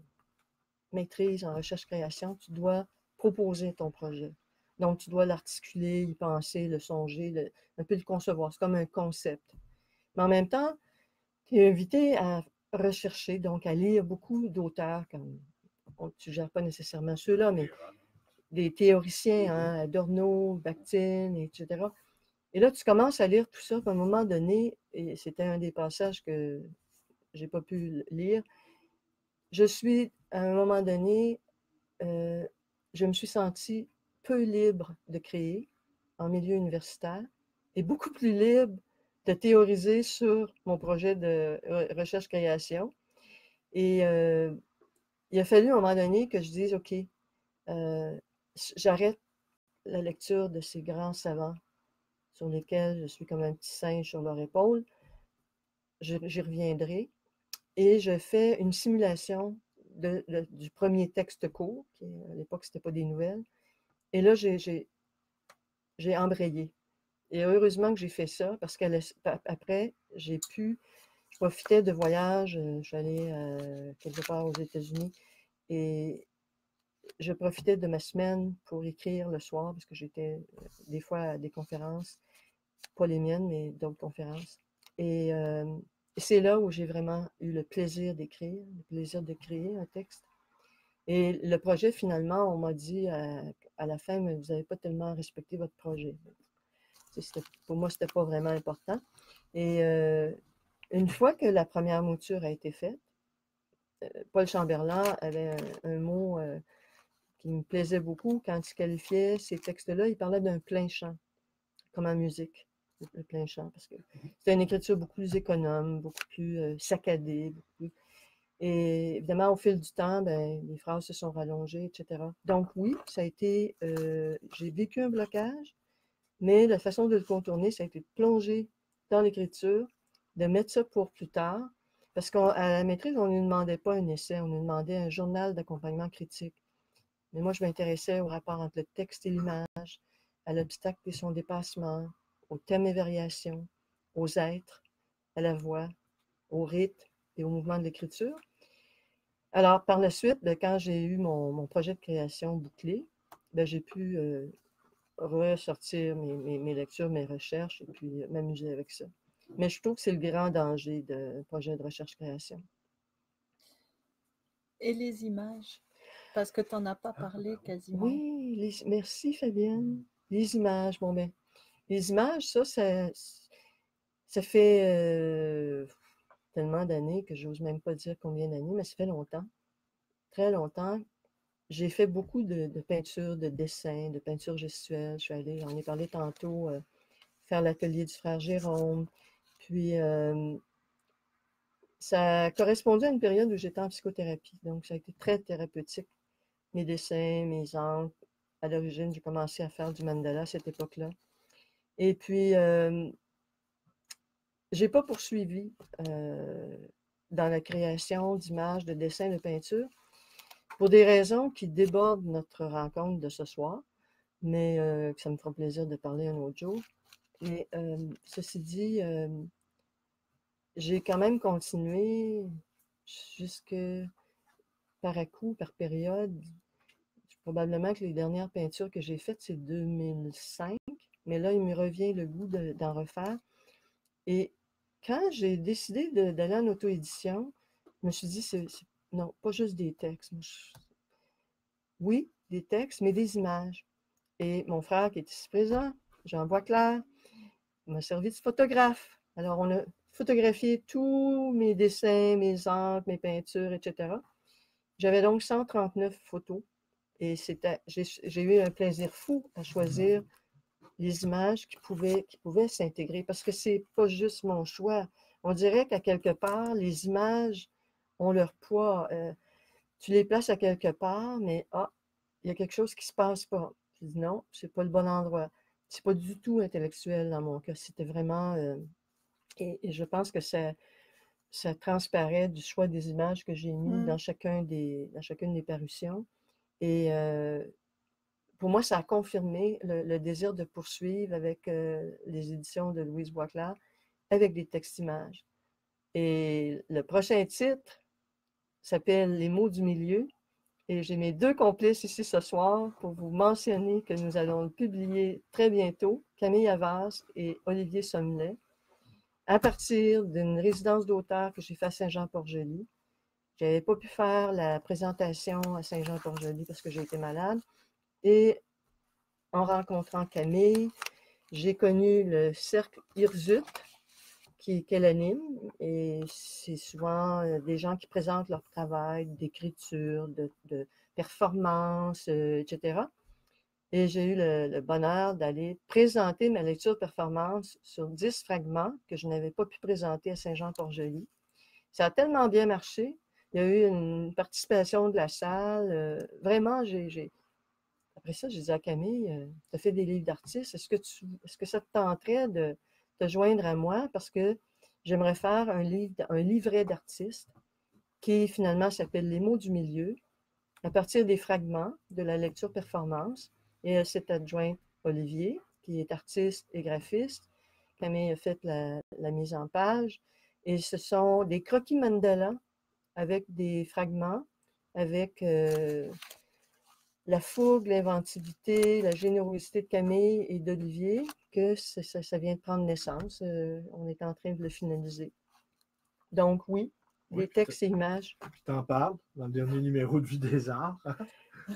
maîtrise en recherche-création, tu dois proposer ton projet. Donc, tu dois l'articuler, y penser, le songer, le, un peu le concevoir. C'est comme un concept. Mais en même temps, tu es invité à rechercher, donc à lire beaucoup d'auteurs, comme on ne suggère pas nécessairement ceux-là, mais des théoriciens, hein, Adorno, Bakhtin, et cetera. Et là, tu commences à lire tout ça, puis à un moment donné, et c'était un des passages que je n'ai pas pu lire, je suis, à un moment donné, euh, je me suis sentie peu libre de créer en milieu universitaire et beaucoup plus libre de théoriser sur mon projet de recherche création. Et euh, il a fallu, à un moment donné, que je dise, OK, euh, j'arrête la lecture de ces grands savants sur lesquels je suis comme un petit singe sur leur épaule. J'y reviendrai. Et je fais une simulation de, de, du premier texte court, qui à l'époque, ce n'était pas des nouvelles. Et là, j'ai embrayé. Et heureusement que j'ai fait ça, parce qu'après, j'ai pu, je profitais de voyages, je suis allée euh, quelque part aux États-Unis, et je profitais de ma semaine pour écrire le soir, parce que j'étais des fois à des conférences, pas les miennes, mais d'autres conférences. Et euh, c'est là où j'ai vraiment eu le plaisir d'écrire, le plaisir de créer un texte. Et le projet, finalement, on m'a dit à, à la fin, mais vous n'avez pas tellement respecté votre projet. Pour moi, ce n'était pas vraiment important. Et euh, une fois que la première mouture a été faite, Paul Chamberland avait un, un mot euh, qui me plaisait beaucoup quand il qualifiait ces textes-là. Il parlait d'un plein chant, comme en musique, le plein chant, parce que c'était une écriture beaucoup plus économe, beaucoup plus euh, saccadée. Beaucoup plus... Et évidemment, au fil du temps, ben, les phrases se sont rallongées, et cetera. Donc oui, ça a été... Euh, j'ai vécu un blocage. Mais la façon de le contourner, ça a été de plonger dans l'écriture, de mettre ça pour plus tard, parce qu'à la maîtrise, on ne nous demandait pas un essai, on nous demandait un journal d'accompagnement critique. Mais moi, je m'intéressais au rapport entre le texte et l'image, à l'obstacle et son dépassement, aux thèmes et variations, aux êtres, à la voix, au rythme et au mouvement de l'écriture. Alors, par la suite, bien, quand j'ai eu mon, mon projet de création bouclé, j'ai pu... Euh, ressortir mes, mes, mes lectures, mes recherches, et puis m'amuser avec ça. Mais je trouve que c'est le grand danger d'un projet de recherche-création. Et les images, parce que tu n'en as pas parlé quasiment. Oui, les, merci Fabienne. Les images, bon ben, les images, ça, ça, ça fait euh, tellement d'années que j'ose même pas dire combien d'années, mais ça fait longtemps, très longtemps. J'ai fait beaucoup de, de peinture, de dessin, de peinture gestuelle. Je suis allée, j'en ai parlé tantôt, euh, faire l'atelier du frère Jérôme. Puis, euh, ça correspondait à une période où j'étais en psychothérapie. Donc, ça a été très thérapeutique. Mes dessins, mes encres. À l'origine, j'ai commencé à faire du mandala à cette époque-là. Et puis, euh, je n'ai pas poursuivi euh, dans la création d'images, de dessins, de peinture. Pour des raisons qui débordent notre rencontre de ce soir, mais euh, que ça me fera plaisir de parler un autre jour. Et euh, ceci dit, euh, j'ai quand même continué jusque par à coup, par période. Probablement que les dernières peintures que j'ai faites, c'est deux mille cinq, mais là, il me revient le goût d'en refaire. Et quand j'ai décidé d'aller en auto-édition, je me suis dit, c'est non, pas juste des textes. Oui, des textes, mais des images. Et mon frère qui est ici présent, Jean Boisclair, m'a servi de photographe. Alors, on a photographié tous mes dessins, mes encres, mes peintures, et cetera. J'avais donc cent trente-neuf photos et j'ai eu un plaisir fou à choisir les images qui pouvaient, qui pouvaient s'intégrer parce que c'est pas juste mon choix. On dirait qu'à quelque part, les images ont leur poids. Euh, tu les places à quelque part, mais ah, il y a quelque chose qui ne se passe pas. Je dis non, c'est pas le bon endroit. C'est pas du tout intellectuel dans mon cas. C'était vraiment... Euh, et, et je pense que ça, ça transparaît du choix des images que j'ai mis mm. dans, chacun des, dans chacune des parutions. Et euh, pour moi, ça a confirmé le, le désir de poursuivre avec euh, les éditions de Louise Boisclair, avec des textes-images. Et le prochain titre s'appelle « Les mots du milieu » et j'ai mes deux complices ici ce soir pour vous mentionner que nous allons le publier très bientôt, Camille Havas et Olivier Sommelet, à partir d'une résidence d'auteur que j'ai faite à Saint-Jean-Port-Joli. Je n'avais pas pu faire la présentation à Saint-Jean-Port-Joli parce que j'ai été malade. Et en rencontrant Camille, j'ai connu le cercle Hirsute, qu'elle qu anime, et c'est souvent euh, des gens qui présentent leur travail d'écriture, de, de performance, euh, et cetera. Et j'ai eu le, le bonheur d'aller présenter ma lecture performance sur dix fragments que je n'avais pas pu présenter à Saint-Jean-Port-Joli. Ça a tellement bien marché. Il y a eu une participation de la salle. Euh, vraiment, j'ai... Après ça, j'ai dit à Camille, euh, tu as fait des livres d'artistes, est-ce que, est-ce que ça te tenterait de te joindre à moi? Parce que j'aimerais faire un, livre, un livret d'artistes qui finalement s'appelle « Les mots du milieu » à partir des fragments de la lecture performance. Et elle s'est adjointe Olivier, qui est artiste et graphiste. Camille a fait la, la mise en page. Et ce sont des croquis mandala avec des fragments, avec euh, la fougue, l'inventivité, la générosité de Camille et d'Olivier, que ça, ça vient de prendre naissance. Euh, on est en train de le finaliser. Donc oui, oui les textes et images. Je t'en parle dans le dernier numéro de Vie des Arts.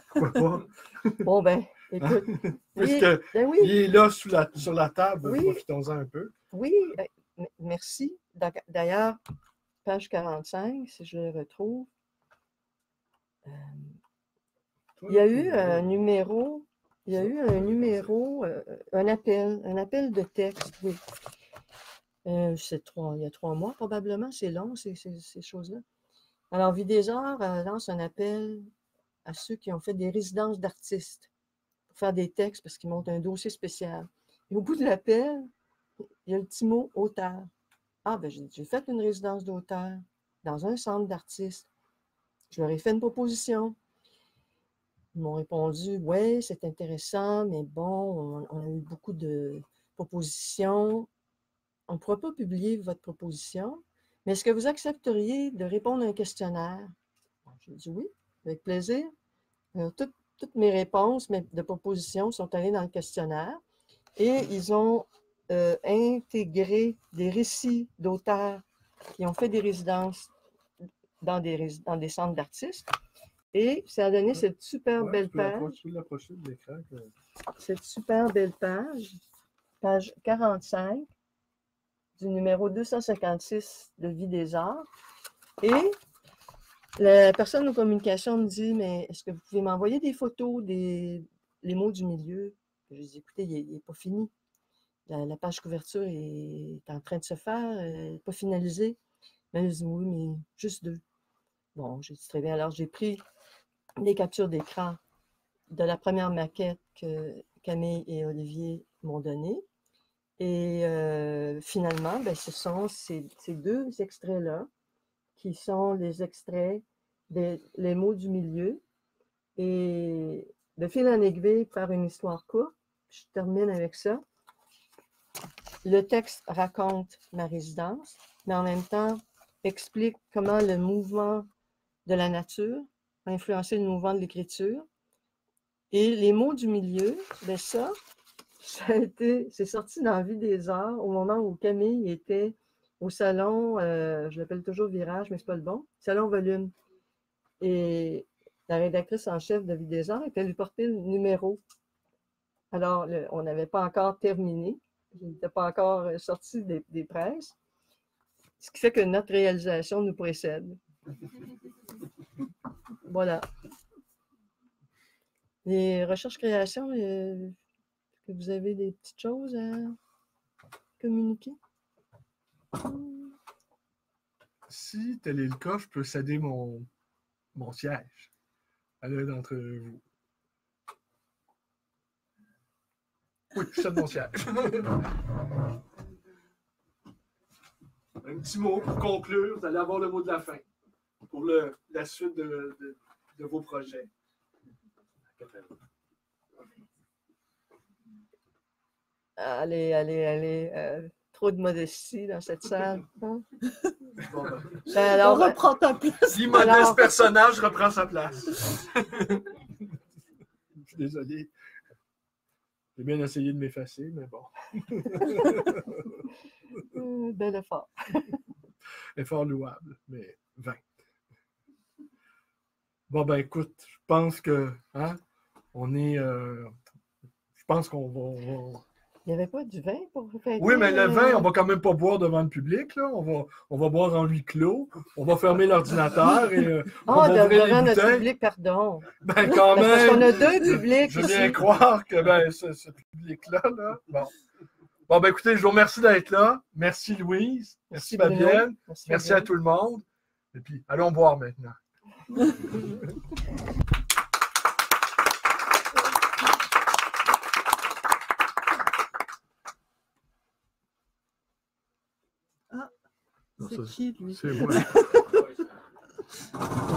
Pourquoi pas? Bon, ben, écoute. Parce que ben oui. Il est là sous la, sur la table, oui. Profitons-en un peu. Oui, merci. D'ailleurs, page quarante-cinq, si je le retrouve. Euh, il y a eu un numéro, il y a eu un numéro, euh, un appel, un appel de texte, oui. Euh, c'est trois, il y a trois mois, probablement, c'est long, ces, ces, ces choses-là. Alors, Vie des Arts euh, lance un appel à ceux qui ont fait des résidences d'artistes pour faire des textes parce qu'ils montent un dossier spécial. Et au bout de l'appel, il y a le petit mot « auteur ». Ah, ben j'ai fait une résidence d'auteur dans un centre d'artistes. Je leur ai fait une proposition. Ils m'ont répondu « ouais, c'est intéressant, mais bon, on, on a eu beaucoup de propositions. On ne pourra pas publier votre proposition, mais est-ce que vous accepteriez de répondre à un questionnaire? » J'ai dit « oui. » Avec plaisir. Alors, toutes, toutes mes réponses mes, de propositions sont allées dans le questionnaire et ils ont euh, intégré des récits d'auteurs qui ont fait des résidences dans des, dans des centres d'artistes et ça a donné ouais. cette super ouais, belle page. Que... Cette super belle page, page quarante-cinq du numéro deux cent cinquante-six de Vie des Arts et la personne aux communications me dit « mais est-ce que vous pouvez m'envoyer des photos des les mots du milieu ?» Je lui dis « écoutez, il n'est pas fini. La, la page couverture est en train de se faire, elle n'est pas finalisée. » Mais elle me dit « oui, mais juste deux. » Bon, j'ai dit « très bien. » Alors, j'ai pris des captures d'écran de la première maquette que Camille et Olivier m'ont donnée. Et euh, finalement, ben, ce sont ces, ces deux extraits-là qui sont les extraits des les mots du milieu. Et de fil en aiguille par une histoire courte, je termine avec ça. Le texte raconte ma résidence, mais en même temps explique comment le mouvement de la nature a influencé le mouvement de l'écriture. Et les mots du milieu, ben ça, ça a été, c'est sorti dans Vie des Arts au moment où Camille était au salon, euh, je l'appelle toujours Virage, mais c'est pas le bon, salon volume. Et la rédactrice en chef de Vie des Arts était lui porter le numéro. Alors, le, on n'avait pas encore terminé, il n'était pas encore sorti des, des presses, ce qui fait que notre réalisation nous précède. Voilà. Les recherches création, euh, est-ce que vous avez des petites choses à communiquer? Si tel est le cas, je peux céder mon, mon siège à l'un d'entre vous. Oui, je cède mon siège. Un petit mot pour conclure, vous allez avoir le mot de la fin pour le, la suite de, de, de vos projets. Allez, allez, allez. Euh... de modestie dans cette salle. Hein? Bon, ben, ben, alors, on reprend ta place. L'immodeste alors... personnage reprend sa place. Je suis désolé. J'ai bien essayé de m'effacer, mais bon. Bel effort. Effort louable, mais vain. Bon, ben écoute, je pense que hein, on est... Euh, je pense qu'on va... On, Il n'y avait pas du vin pour vous faire. Oui, mais le vin, on ne va quand même pas boire devant le public. Là. On, va, on va boire en huis clos. On va fermer l'ordinateur. Et, euh, oh, on va devant notre public, pardon. Ben, quand même. Parce qu'on a deux publics. Je viens croire que ben, ce, ce public-là. Là, bon. bon, ben écoutez, je vous remercie d'être là. Merci Louise. Merci Fabienne. Merci, merci à tout le monde. Et puis, allons boire maintenant. C'est qui, lui? C'est moi.